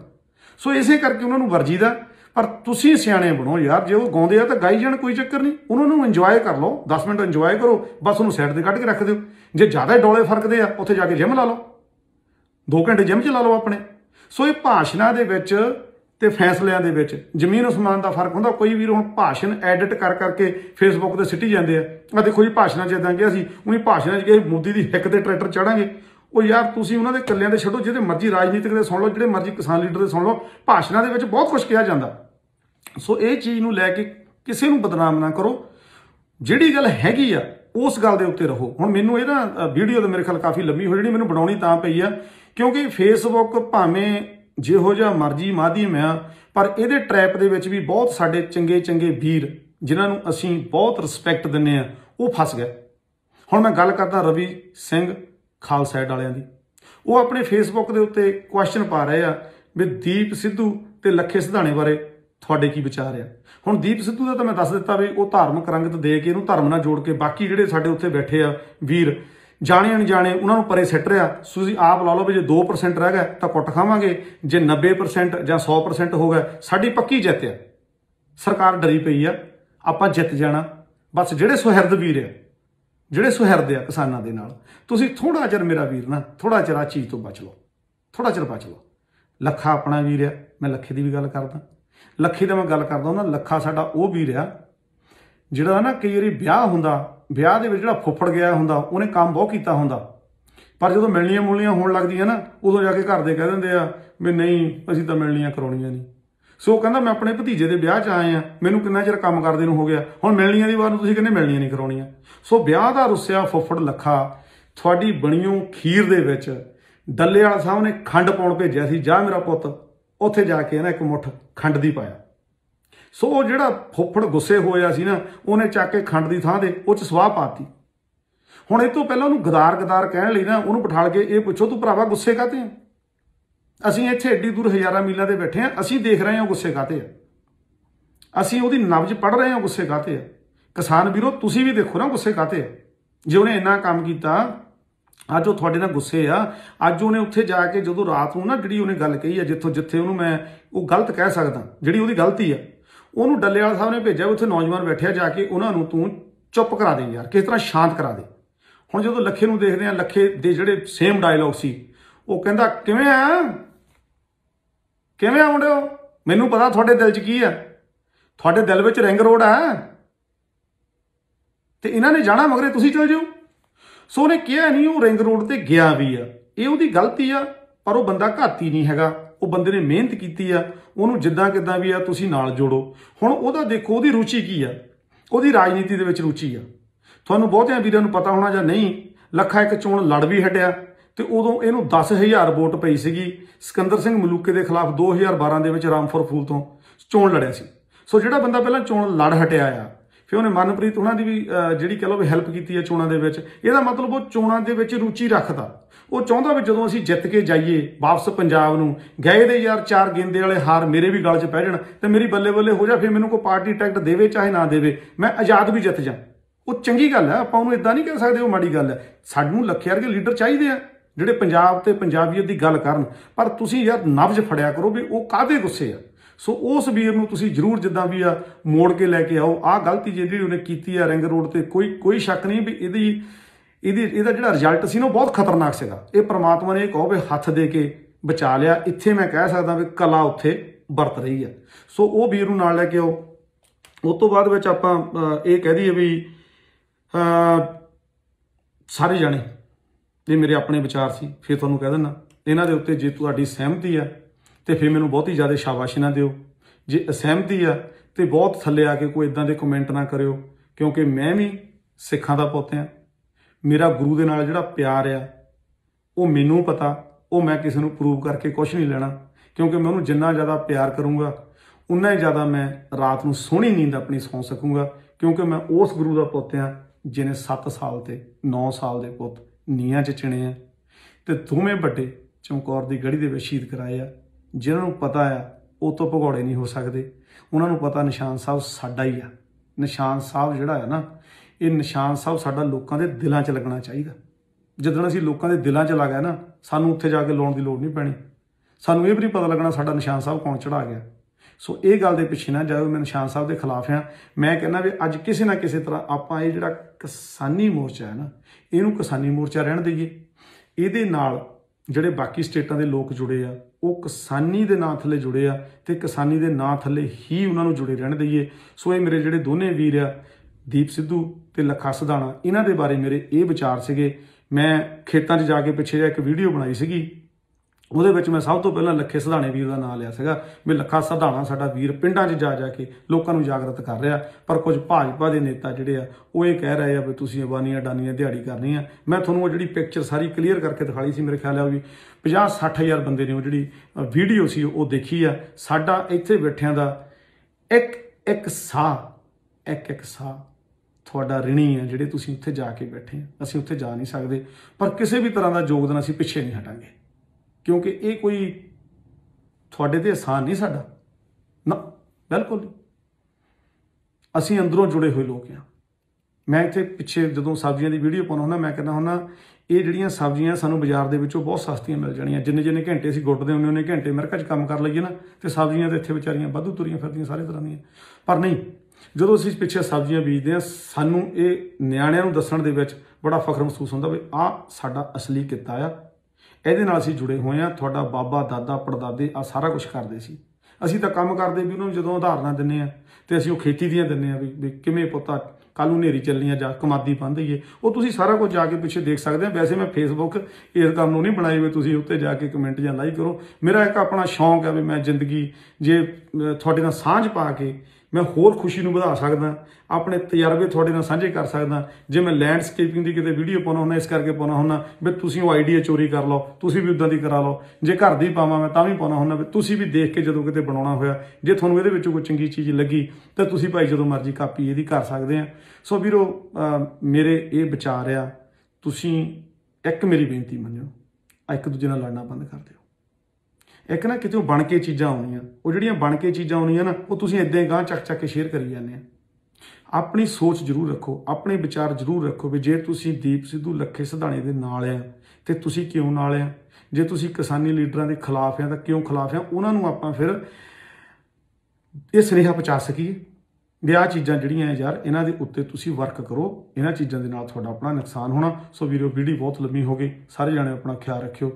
ਸੋ ਇਸੇ ਕਰਕੇ ਉਹਨਾਂ ਨੂੰ ਵਰਜੀਦਾ। ਪਰ ਤੁਸੀਂ ਸਿਆਣੇ ਬਣੋ ਯਾਰ, ਜੇ ਉਹ ਗਾਉਂਦੇ ਆ ਤਾਂ ਗਾਈ ਜਾਣ, ਕੋਈ ਚੱਕਰ ਨਹੀਂ। ਉਹਨਾਂ ਨੂੰ ਇੰਜੋਏ ਕਰ ਲਓ, ਦਸ ਮਿੰਟ ਇੰਜੋਏ ਕਰੋ, ਬਸ ਉਹਨੂੰ ਸਾਈਡ 'ਤੇ ਕੱਢ ਕੇ ਰੱਖ ਦਿਓ। ਜੇ ਜ਼ਿਆਦਾ ਡੋਲੇ ਫਰਕਦੇ ਆ ਉੱਥੇ ਜਾ ਕੇ ਜਿੰਮ ਲਾ ਲਓ, ਦੋ ਘੰਟੇ ਜਿੰਮ 'ਚ ਲਾ ਲਓ ਆਪਣੇ। ਸੋ ਇਹ ਭਾਸ਼ਣਾਂ ਦੇ ਵਿੱਚ ਤੇ ਫੈਸਲਿਆਂ ਦੇ ਵਿੱਚ ਜ਼ਮੀਨ ਅਸਮਾਨ ਦਾ ਫਰਕ ਹੁੰਦਾ। ਕੋਈ ਵੀਰ ਹੁਣ ਭਾਸ਼ਣ ਐਡਿਟ ਕਰ ਕਰਕੇ ਫੇਸਬੁੱਕ ਤੇ ਸਿੱਟੀ ਜਾਂਦੇ ਆ, ਆ ਦੇਖੋ ਜੀ ਭਾਸ਼ਣਾਂ 'ਚ ਇਦਾਂ ਕਿ ਅਸੀਂ ਉਹੀ ਭਾਸ਼ਣਾਂ 'ਚ ਕਿ ਮੋਦੀ ਦੀ ਹਿੱਕ ਤੇ ਟਰੈਕਟਰ ਚੜਾਂਗੇ। ਉਹ ਯਾਰ ਤੁਸੀਂ ਉਹਨਾਂ ਦੇ ਇਕੱਲਿਆਂ ਦੇ ਛੱਡੋ, ਜਿਹਦੇ ਮਰਜ਼ੀ ਰਾਜਨੀਤਿਕ ਦੇ ਸੁਣ ਲਓ, ਜਿਹੜੇ ਮਰਜ਼ੀ ਕਿਸਾਨ ਲੀਡਰ ਦੇ ਸੁਣ ਲਓ, ਭਾਸ਼ਣਾਂ ਦੇ ਵਿੱਚ ਬਹੁਤ ਕੁਝ ਕਿਹਾ ਜਾਂਦਾ। ਸੋ ਇਹ ਚੀਜ਼ ਨੂੰ ਲੈ ਕੇ ਕਿਸੇ ਨੂੰ ਬਦਨਾਮ ਨਾ ਕਰੋ, ਜਿਹੜੀ ਗੱਲ ਹੈਗੀ ਆ ਉਸ ਗੱਲ ਦੇ ਉੱਤੇ ਰਹੋ। ਹੁਣ ਮੈਨੂੰ ਇਹ ਨਾ ਵੀਡੀਓ ਤਾਂ ਮੇਰੇ ਖਿਆਲ ਕਾਫੀ ਲੰਬੀ ਹੋ ਜਾਣੀ, ਮੈਨੂੰ ਬਣਾਉਣੀ ਤਾਂ ਪਈ ਆ ਕਿਉਂਕਿ ਫੇਸਬੁੱਕ ਭਾਵੇਂ ਜਿਹੋ ਜਿਹਾ ਮਰਜ਼ੀ ਮਾਧਿਅਮ ਆ, ਪਰ ਇਹਦੇ ਟਰੈਪ ਦੇ ਵਿੱਚ ਵੀ ਬਹੁਤ ਸਾਡੇ ਚੰਗੇ ਚੰਗੇ ਵੀਰ ਜਿਨ੍ਹਾਂ ਨੂੰ ਅਸੀਂ ਬਹੁਤ ਰਿਸਪੈਕਟ ਦਿੰਦੇ ਆ ਉਹ ਫਸ ਗਏ। ਹੁਣ ਮੈਂ ਗੱਲ ਕਰਦਾ ਰਵੀ ਸਿੰਘ ਖਾਲਸਾ ਵਾਲਿਆਂ ਦੀ। ਉਹ ਆਪਣੇ ਫੇਸਬੁੱਕ ਦੇ ਉੱਤੇ ਕੁਐਸਚਨ ਪਾ ਰਹੇ ਆ ਵੀ ਦੀਪ ਸਿੱਧੂ ਤੇ ਲੱਖੇ ਸਿਧਾਣੇ ਬਾਰੇ ਤੁਹਾਡੇ ਕੀ ਵਿਚਾਰ ਆ। ਹੁਣ ਦੀਪ ਸਿੱਧੂ ਦਾ ਤਾਂ ਮੈਂ ਦੱਸ ਦਿੱਤਾ ਵੀ ਉਹ ਧਾਰਮਿਕ ਰੰਗਤ ਦੇ ਕੇ ਇਹਨੂੰ ਧਰਮ ਨਾਲ ਜੋੜ ਕੇ ਬਾਕੀ ਜਿਹੜੇ ਸਾਡੇ ਉੱਥੇ ਬੈਠੇ ਆ ਵੀਰ ਜਾਣੇ ਅਣਜਾਣੇ ਉਹਨਾਂ ਨੂੰ ਪਰੇ ਸਿੱਟ ਰਿਹਾ। ਤੁਸੀਂ ਆਪ ਲਾ ਲਓ ਵੀ ਜੇ ਦੋ ਪਰਸੈਂਟ ਰਹਿ ਗਿਆ ਤਾਂ ਕੁੱਟ ਖਾਵਾਂਗੇ, ਜੇ ਨੱਬੇ ਪਰਸੈਂਟ ਜਾਂ ਸੌ ਪਰਸੈਂਟ ਹੋ ਗਿਆ ਸਾਡੀ ਪੱਕੀ ਜਿੱਤ ਆ। ਸਰਕਾਰ ਡਰੀ ਪਈ ਆ, ਆਪਾਂ ਜਿੱਤ ਜਾਣਾ। ਬਸ ਜਿਹੜੇ ਸੁਹਿਰਦ ਵੀਰ ਆ, ਜਿਹੜੇ ਸੁਹਿਰਦ ਆ ਕਿਸਾਨਾਂ ਦੇ ਨਾਲ, ਤੁਸੀਂ ਥੋੜਾ ਜਿਹਾ ਮੇਰਾ ਵੀਰ ਨਾ, ਥੋੜਾ ਜਿਹਾ ਚੀਜ਼ ਤੋਂ ਬਚ ਲਓ। थोड़ा चिर बाद चलो लखा अपना वीर है, मैं लखे की भी गल करदा, लखे की मैं गल करदा ना, लखा साडा वह वीर है जिहड़ा ना कई वारी ब्याह हुंदा, ब्याह दे विच जिहड़ा फुफड़ गया हुंदा उहने काम बहुत कीता हुंदा, पर जदों मिलणियां मुलणियां होण लगदियां ना उदों जाके घर दे कह दिंदे आ भी नहीं असीं तां मिलणियां कराउणियां नहीं। सो कहता मैं अपने भतीजे के ब्याह च आए हैं, मैनू किन्ना चिर काम करदे नूं हो गया, हुण मिलणियां दी वार नूं तुसीं कहंदे मिलणियां नहीं कराउणियां। सो ब्याह दा रुस्सिया फुफड़ लखा तुहाडी बणियों खीर दे विच डल्ले वाला साहब ने खंड पाउण भेजिया सी, जा मेरा पुत्त उत्थे जाके ना एक मुठ खंड दी पाया। सो वो जिहड़ा फुफड़ गुस्से होया सी ना उहने चक के खंड की थां ते उह च स्वाह पाती। हुण इस तों पहलां उहनूं गदार गदार कहण लई ना उहनूं बिठाल के इह पुछो तूं भरावा गुस्से काहते आ, असीं इत्थे एड्डी दूर हज़ारां मीलां ते बैठे हैं, असीं देख रहे हैं गुस्से काहते आ, असीं उहदी नब्ज पढ़ रहे हैं गुस्से काहते आ। किसान वीरो तुसीं भी देखो ना गुस्से काहते आ, जे उहने इन्ना काम कीता अज उह तुहाडे नाल गुस्से आ। अज उहने उत्थे जाके जदों रात नूं ना जिहड़ी उहने गल कही आ, जिथों जिथे उहनूं मैं उह गलत कह सकदा जिहड़ी उहदी गलती आ, उहनूं डल्लेवाल साहब ने भेजिया उत्थे नौजवान बैठे आ, जाके उहनां नूं तूं चुप करा दे यार, किस तरह शांत करा दे। हुण जदों लखे नूं देखदे आ, लखे दे जिहड़े सेम डायलॉग सी उह कहंदा किवें आ किवें आउंदे हो, मैनूं पता तुहाडे दिल च की है, तुहाडे दिल विच रिंग रोड है ते इन्हां ने जाना मगरे तुसीं चल जाओ। सो उहने किहा नहीं, वो रिंग रोड ते गया भी आ, ये उहदी गलती आ, पर वो बंदा घाती नहीं हैगा, वो बंदे ने मेहनत कीती आ, उहनूं जिद्दां किद्दां भी आ तुसीं नाल जोड़ो। हुण ओहदा देखो ओहदी रुचि की आ, ओहदी राजनीति दे विच रुचि आ। तुहानूं बहुतिआं वीरां नूं पता होणा जां नहीं, लखा एक चोण लड़ भी हटिआ तो उदों इहनूं दस हज़ार वोट पई सीगी, सिकंदर सिंह मलूके के खिलाफ दो हज़ार बारह के रामपुर फूल तो चोण लड़िया सी। सो जिहड़ा बंदा पहला चोण लड़ हटिया आ, फिर उन्हें मनप्रीत उन्हां दी भी जिहड़ी कह लो भी हैल्प की है चोणां दे विच, इहदा मतलब वो चोणां दे विच रुचि रखदा, वो चाहुंदा भी जदों असीं जित के जाइए वापस पंजाब नूं, गए दे यार चार गेंदे वाले हार मेरे भी गल च पै जाण ते मेरी बल्ले बल्ले हो जा, फिर मैनूं कोई पार्टी टैक्ट देवे चाहे ना देवे, मैं आज़ाद भी जित जां। वो चंगी गल है, आपां उहनूं इदां नहीं कह सकदे वो माड़ी गल है, सानूं लखे वर्गे लीडर चाहीदे आ ਜਿਹੜੇ ਪੰਜਾਬ ਤੇ ਪੰਜਾਬੀਅਤ ਦੀ ਗੱਲ ਕਰਨ, पर ਤੁਸੀਂ यार ਨਬਜ਼ ਫੜਿਆ करो भी ਉਹ ਕਾਹਦੇ ਗੁੱਸੇ ਆ। ਸੋ ਉਸ ਵੀਰ ਨੂੰ ਤੁਸੀਂ ਜ਼ਰੂਰ ਜਿੱਦਾਂ ਵੀ ਆ ਮੋੜ ਕੇ ਲੈ ਕੇ ਆਓ। ਆਹ ਗਲਤੀ ਜਿਹੜੀ ਉਹਨੇ ਕੀਤੀ ਆ ਰਿੰਗ ਰੋਡ ਤੇ ਕੋਈ ਕੋਈ ਸ਼ੱਕ ਨਹੀਂ ਵੀ ਇਹਦੀ ਇਹਦੀ ਇਹਦਾ ਜਿਹੜਾ ਰਿਜ਼ਲਟ ਸੀ ਨਾ ਬਹੁਤ ਖਤਰਨਾਕ ਸੀਗਾ। ਇਹ ਪ੍ਰਮਾਤਮਾ ਨੇ ਕਹੋ ਵੀ ਹੱਥ ਦੇ ਕੇ ਬਚਾ ਲਿਆ, ਇੱਥੇ ਮੈਂ ਕਹਿ ਸਕਦਾ ਵੀ ਕਲਾ ਉੱਥੇ ਵਰਤ ਰਹੀ ਆ। ਸੋ ਉਹ ਵੀਰ ਨੂੰ ਨਾਲ ਲੈ ਕੇ ਆਓ। ਉਸ ਤੋਂ ਬਾਅਦ ਵਿੱਚ ਆਪਾਂ ਇਹ ਕਹਿ ਦਈਏ ਵੀ ਸਾਰੇ ਜਾਣੇ ये मेरे अपने विचार से फिर तुहानूं कह दिंदा इन्हां दे उत्ते जे तुहाडी सहमति है तो फिर मैनूं बहुत ही ज़्यादा शाबाशी ना दिओ, जे असहमति है तो बहुत थल्ले आके कोई इदां दे कमेंट ना करिओ, क्योंकि मैं भी सिखां दा पुत्त हां, मेरा गुरु दे नाल जिहड़ा प्यार आ वो मैनूं पता, वो मैं किसी नूं प्रूव करके कुछ नहीं लैणा, क्योंकि मैं उन्होंने जिन्ना ज़्यादा प्यार करूँगा उन्ना ही ज़्यादा मैं रात नूं सोहणी नींद अपनी सौं सकूँगा, क्योंकि मैं उस गुरु दा पुत्त हां जिन्हें सत्त साल ते नौ साल दे पुत्त ਨੀਆਂ 'ਚ ਚਿਣੇ ਆ ਤੇ ਦੋਵੇਂ ਵੱਡੇ ਚਮਕੌਰ ਦੀ ਗੜੀ ਦੇ ਵਿੱਚ ਸ਼ਹੀਦ ਕਰਾਏ ਆ। ਜਿਨ੍ਹਾਂ ਨੂੰ ਪਤਾ ਆ ਉਹ ਤੋਂ ਭਗੌੜੇ ਨਹੀਂ ਹੋ ਸਕਦੇ, ਉਹਨਾਂ ਨੂੰ ਪਤਾ ਨਿਸ਼ਾਨ ਸਾਹਿਬ ਸਾਡਾ ਹੀ ਆ। ਨਿਸ਼ਾਨ ਸਾਹਿਬ ਜਿਹੜਾ ਹੈ ਨਾ, ਇਹ ਨਿਸ਼ਾਨ ਸਾਹਿਬ ਸਾਡਾ ਲੋਕਾਂ ਦੇ ਦਿਲਾਂ 'ਚ ਲੱਗਣਾ ਚਾਹੀਦਾ। ਜਦੋਂ ਅਸੀਂ ਲੋਕਾਂ ਦੇ ਦਿਲਾਂ 'ਚ ਲੱਗ ਗਿਆ ਨਾ, ਸਾਨੂੰ ਉੱਥੇ ਜਾ ਕੇ ਲਾਉਣ ਦੀ ਲੋੜ ਨਹੀਂ ਪੈਣੀ, ਸਾਨੂੰ ਇਹ ਵੀ ਨਹੀਂ ਪਤਾ ਲੱਗਣਾ ਸਾਡਾ ਨਿਸ਼ਾਨ ਸਾਹਿਬ ਕੌਣ ਚੜਾ ਗਿਆ। ਸੋ ਇਹ ਗੱਲ ਦੇ ਪਿੱਛੇ ਨਾ ਜਾਓ, ਮੈਂ ਨਿਸ਼ਾਨ ਸਾਹਿਬ ਦੇ ਖਿਲਾਫ ਹਾਂ। ਮੈਂ ਕਹਿੰਦਾ ਵੀ ਅੱਜ ਕਿਸੇ ਨਾ ਕਿਸੇ ਤਰ੍ਹਾਂ ਆਪਾਂ ਇਹ ਜਿਹੜਾ ਕਿਸਾਨੀ ਮੋਰਚਾ ਹੈ ਨਾ, ਇਹਨੂੰ ਕਿਸਾਨੀ ਮੋਰਚਾ ਰਹਿਣ ਦਈਏ। ਇਹਦੇ ਨਾਲ ਜਿਹੜੇ ਬਾਕੀ ਸਟੇਟਾਂ ਦੇ ਲੋਕ ਜੁੜੇ ਆ ਉਹ ਕਿਸਾਨੀ ਦੇ ਨਾਂ ਥੱਲੇ ਜੁੜੇ ਆ ਤੇ ਕਿਸਾਨੀ ਦੇ ਨਾਂ ਥੱਲੇ ਹੀ ਉਹਨਾਂ ਨੂੰ ਜੁੜੇ ਰਹਿਣ ਦਈਏ। ਸੋ ਇਹ ਮੇਰੇ ਜਿਹੜੇ ਦੋਨੇ ਵੀਰ ਆ ਦੀਪ ਸਿੱਧੂ ਤੇ ਲੱਖਾ ਸਿਧਾਣਾ, ਇਹਨਾਂ ਦੇ ਬਾਰੇ ਮੇਰੇ ਇਹ ਵਿਚਾਰ ਸੀਗੇ। ਮੈਂ ਖੇਤਾਂ 'ਚ ਜਾ ਕੇ ਪਿੱਛੇ ਜਿਹਾ ਇੱਕ ਵੀਡੀਓ ਬਣਾਈ ਸੀਗੀ, ਉਹਦੇ ਵਿੱਚ ਮੈਂ ਸਭ ਤੋਂ ਪਹਿਲਾਂ ਲੱਖੇ ਸਿਧਾਣੇ ਵੀਰ ਦਾ ਨਾਂ ਲਿਆ ਸੀਗਾ ਵੀ ਲੱਖਾ ਸਿਧਾਣਾ ਸਾਡਾ ਵੀਰ ਪਿੰਡਾਂ 'ਚ ਜਾ ਜਾ ਕੇ ਲੋਕਾਂ ਨੂੰ ਜਾਗਰਤ ਕਰ ਰਿਹਾ। ਪਰ ਕੁਝ ਭਾਜਪਾ ਦੇ ਨੇਤਾ ਜਿਹੜੇ ਆ ਉਹ ਇਹ ਕਹਿ ਰਹੇ ਆ ਵੀ ਤੁਸੀਂ ਅਬਾਨੀਆਂ ਡਾਨੀਆਂ ਦਿਹਾੜੀ ਕਰਨੀ ਆ। ਮੈਂ ਤੁਹਾਨੂੰ ਉਹ ਜਿਹੜੀ ਪਿਕਚਰ ਸਾਰੀ ਕਲੀਅਰ ਕਰਕੇ ਦਿਖਾਈ ਸੀ, ਮੇਰੇ ਖਿਆਲ ਆ ਵੀ ਪੰਜਾਹ ਸੱਠ ਹਜ਼ਾਰ ਬੰਦੇ ਨੇ ਉਹ ਜਿਹੜੀ ਵੀਡੀਓ ਸੀ ਉਹ ਦੇਖੀ ਆ। ਸਾਡਾ ਇੱਥੇ ਬੈਠਿਆਂ ਦਾ ਇੱਕ ਇੱਕ ਸਾਹ ਇੱਕ ਇੱਕ ਸਾਹ ਤੁਹਾਡਾ ਰਿਣੀ ਆ, ਜਿਹੜੇ ਤੁਸੀਂ ਉੱਥੇ ਜਾ ਕੇ ਬੈਠੇ ਆ। ਅਸੀਂ ਉੱਥੇ ਜਾ ਨਹੀਂ ਸਕਦੇ, ਪਰ ਕਿਸੇ ਵੀ ਤਰ੍ਹਾਂ ਦਾ ਯੋਗਦਾਨ ਅਸੀਂ ਪਿੱਛੇ ਨਹੀਂ ਹਟਾਂਗੇ, क्योंकि ये कोई थोड़े ते आसान नहीं साडा ना, बिल्कुल नहीं। असीं अंदरों जुड़े हुए लोग हैं। मैं इत्थे पिछे जदों सब्जियां दी वीडियो पाउंदा हुंदा, मैं कहना हुंदा ये जिहड़ियां सब्जियां सानूं बाज़ार दे विचों बहुत सस्तियां मिल जाणियां। जिन्ने जिन्ने घंटे असीं गुड्डदे हुंदे उन्ने घंटे अमेरिका च काम कर लईए ना, ते सब्जियां ते इत्थे विचारियां वाधू तुरीआं फिरदियां सारे तरहां दीआं। पर नहीं, जदों असीं पिछे सब्जियां बीजदे हां, सानूं ये निआणिआं नूं दस्सण दे विच बड़ा फख्र महसूस हुंदा वी आह साडा असली किता आ। ਇਹਦੇ ਨਾਲ ਅਸੀਂ जुड़े हुए हैं। ਤੁਹਾਡਾ बाबा दादा ਪੜਦਾਦੇ ਆ सारा कुछ करते सी, ਅਸੀਂ ਤਾਂ ਕੰਮ ਕਰਦੇ ਵੀ ਉਹਨਾਂ ਨੂੰ ਜਦੋਂ ਉਦਾਹਰਨਾਂ ਦਿੰਨੇ ਆ ਤੇ ਅਸੀਂ ਉਹ खेती ਦੀਆਂ ਦਿੰਨੇ ਆ ਵੀ ਕਿਵੇਂ ਪੁੱਤਾ ਕੱਲੂ ਨੇਰੀ ਚੱਲਣੀ ਆ ਜਾਂ ਕਮਾਦੀ ਬੰਨ ਦਈਏ, ਉਹ ਤੁਸੀਂ ਸਾਰਾ ਕੁਝ ਜਾ ਕੇ ਪਿੱਛੇ ਦੇਖ ਸਕਦੇ ਆ। ਵੈਸੇ ਮੈਂ ਫੇਸਬੁੱਕ ਇਸ ਕੰਮ ਨੂੰ ਨਹੀਂ ਬਣਾਈ ਹੋਈ, ਤੁਸੀਂ ਉੱਤੇ ਜਾ ਕੇ ਕਮੈਂਟ ਜਾਂ ਲਾਈਕ ਕਰੋ। ਮੇਰਾ ਇੱਕ ਆਪਣਾ ਸ਼ੌਂਕ ਹੈ ਵੀ ਮੈਂ ਜ਼ਿੰਦਗੀ ਜੇ ਤੁਹਾਡੇ ਨਾਲ ਸਾਂਝ ਪਾ ਕੇ मैं होर खुशी नूं वधा सकदा, अपने तजर्बे थोड़े नाल सांझे कर सकदा। जे मैं लैंडस्केपिंग की कितने वीडियो पाउणा हुंदा इस करके पाउणा हुंदा भी तुसीं ओह आइडिया चोरी कर लो, तुसीं भी उदां दी करा लो। जे घर दी पावां मैं तां भी पाउणा हुंदा भी तुसीं भी देख के जदों किते बनाउणा होया जे तुहानूं इहदे विचों कोई चंगी चीज़ लगी तां तुसीं भाई जदों मर्जी कापी इहदी कर सकदे आ। सो वीरो मेरे इह विचार आ, तुसीं एक मेरी बेनती मन्निओ, एक दूजे नाल लड़ना बंद कर दिओ। एक ना कितों बन के चीज़ा आनिया, वो जोड़िया बन के चीज़ा आनिया ना वो तुम इदा ही गांह चक चक के शेयर करी जाने। अपनी सोच जरूर रखो, अपने विचार जरूर रखो भी जे तुसी दीप सिद्धू लखे सिधाणे दे नाल आ ते तुसी क्यों नाल आ, जे तुसी किसानी लीडरां दे खिलाफ आ तो क्यों खिलाफ आ। उन्हां नूं आपां फिर ये सुनेहा पहुँचा सकीए भी आह चीज़ां जिहड़ियां आ यार इन्हां दे उत्ते तुसी वर्क करो, इन्हां चीज़ां दे नाल तुहाडा अपना नुकसान होना। सो वीडियो वीडियो बहुत लंबी हो गई, सारे जाणे अपना ख्याल रखियो।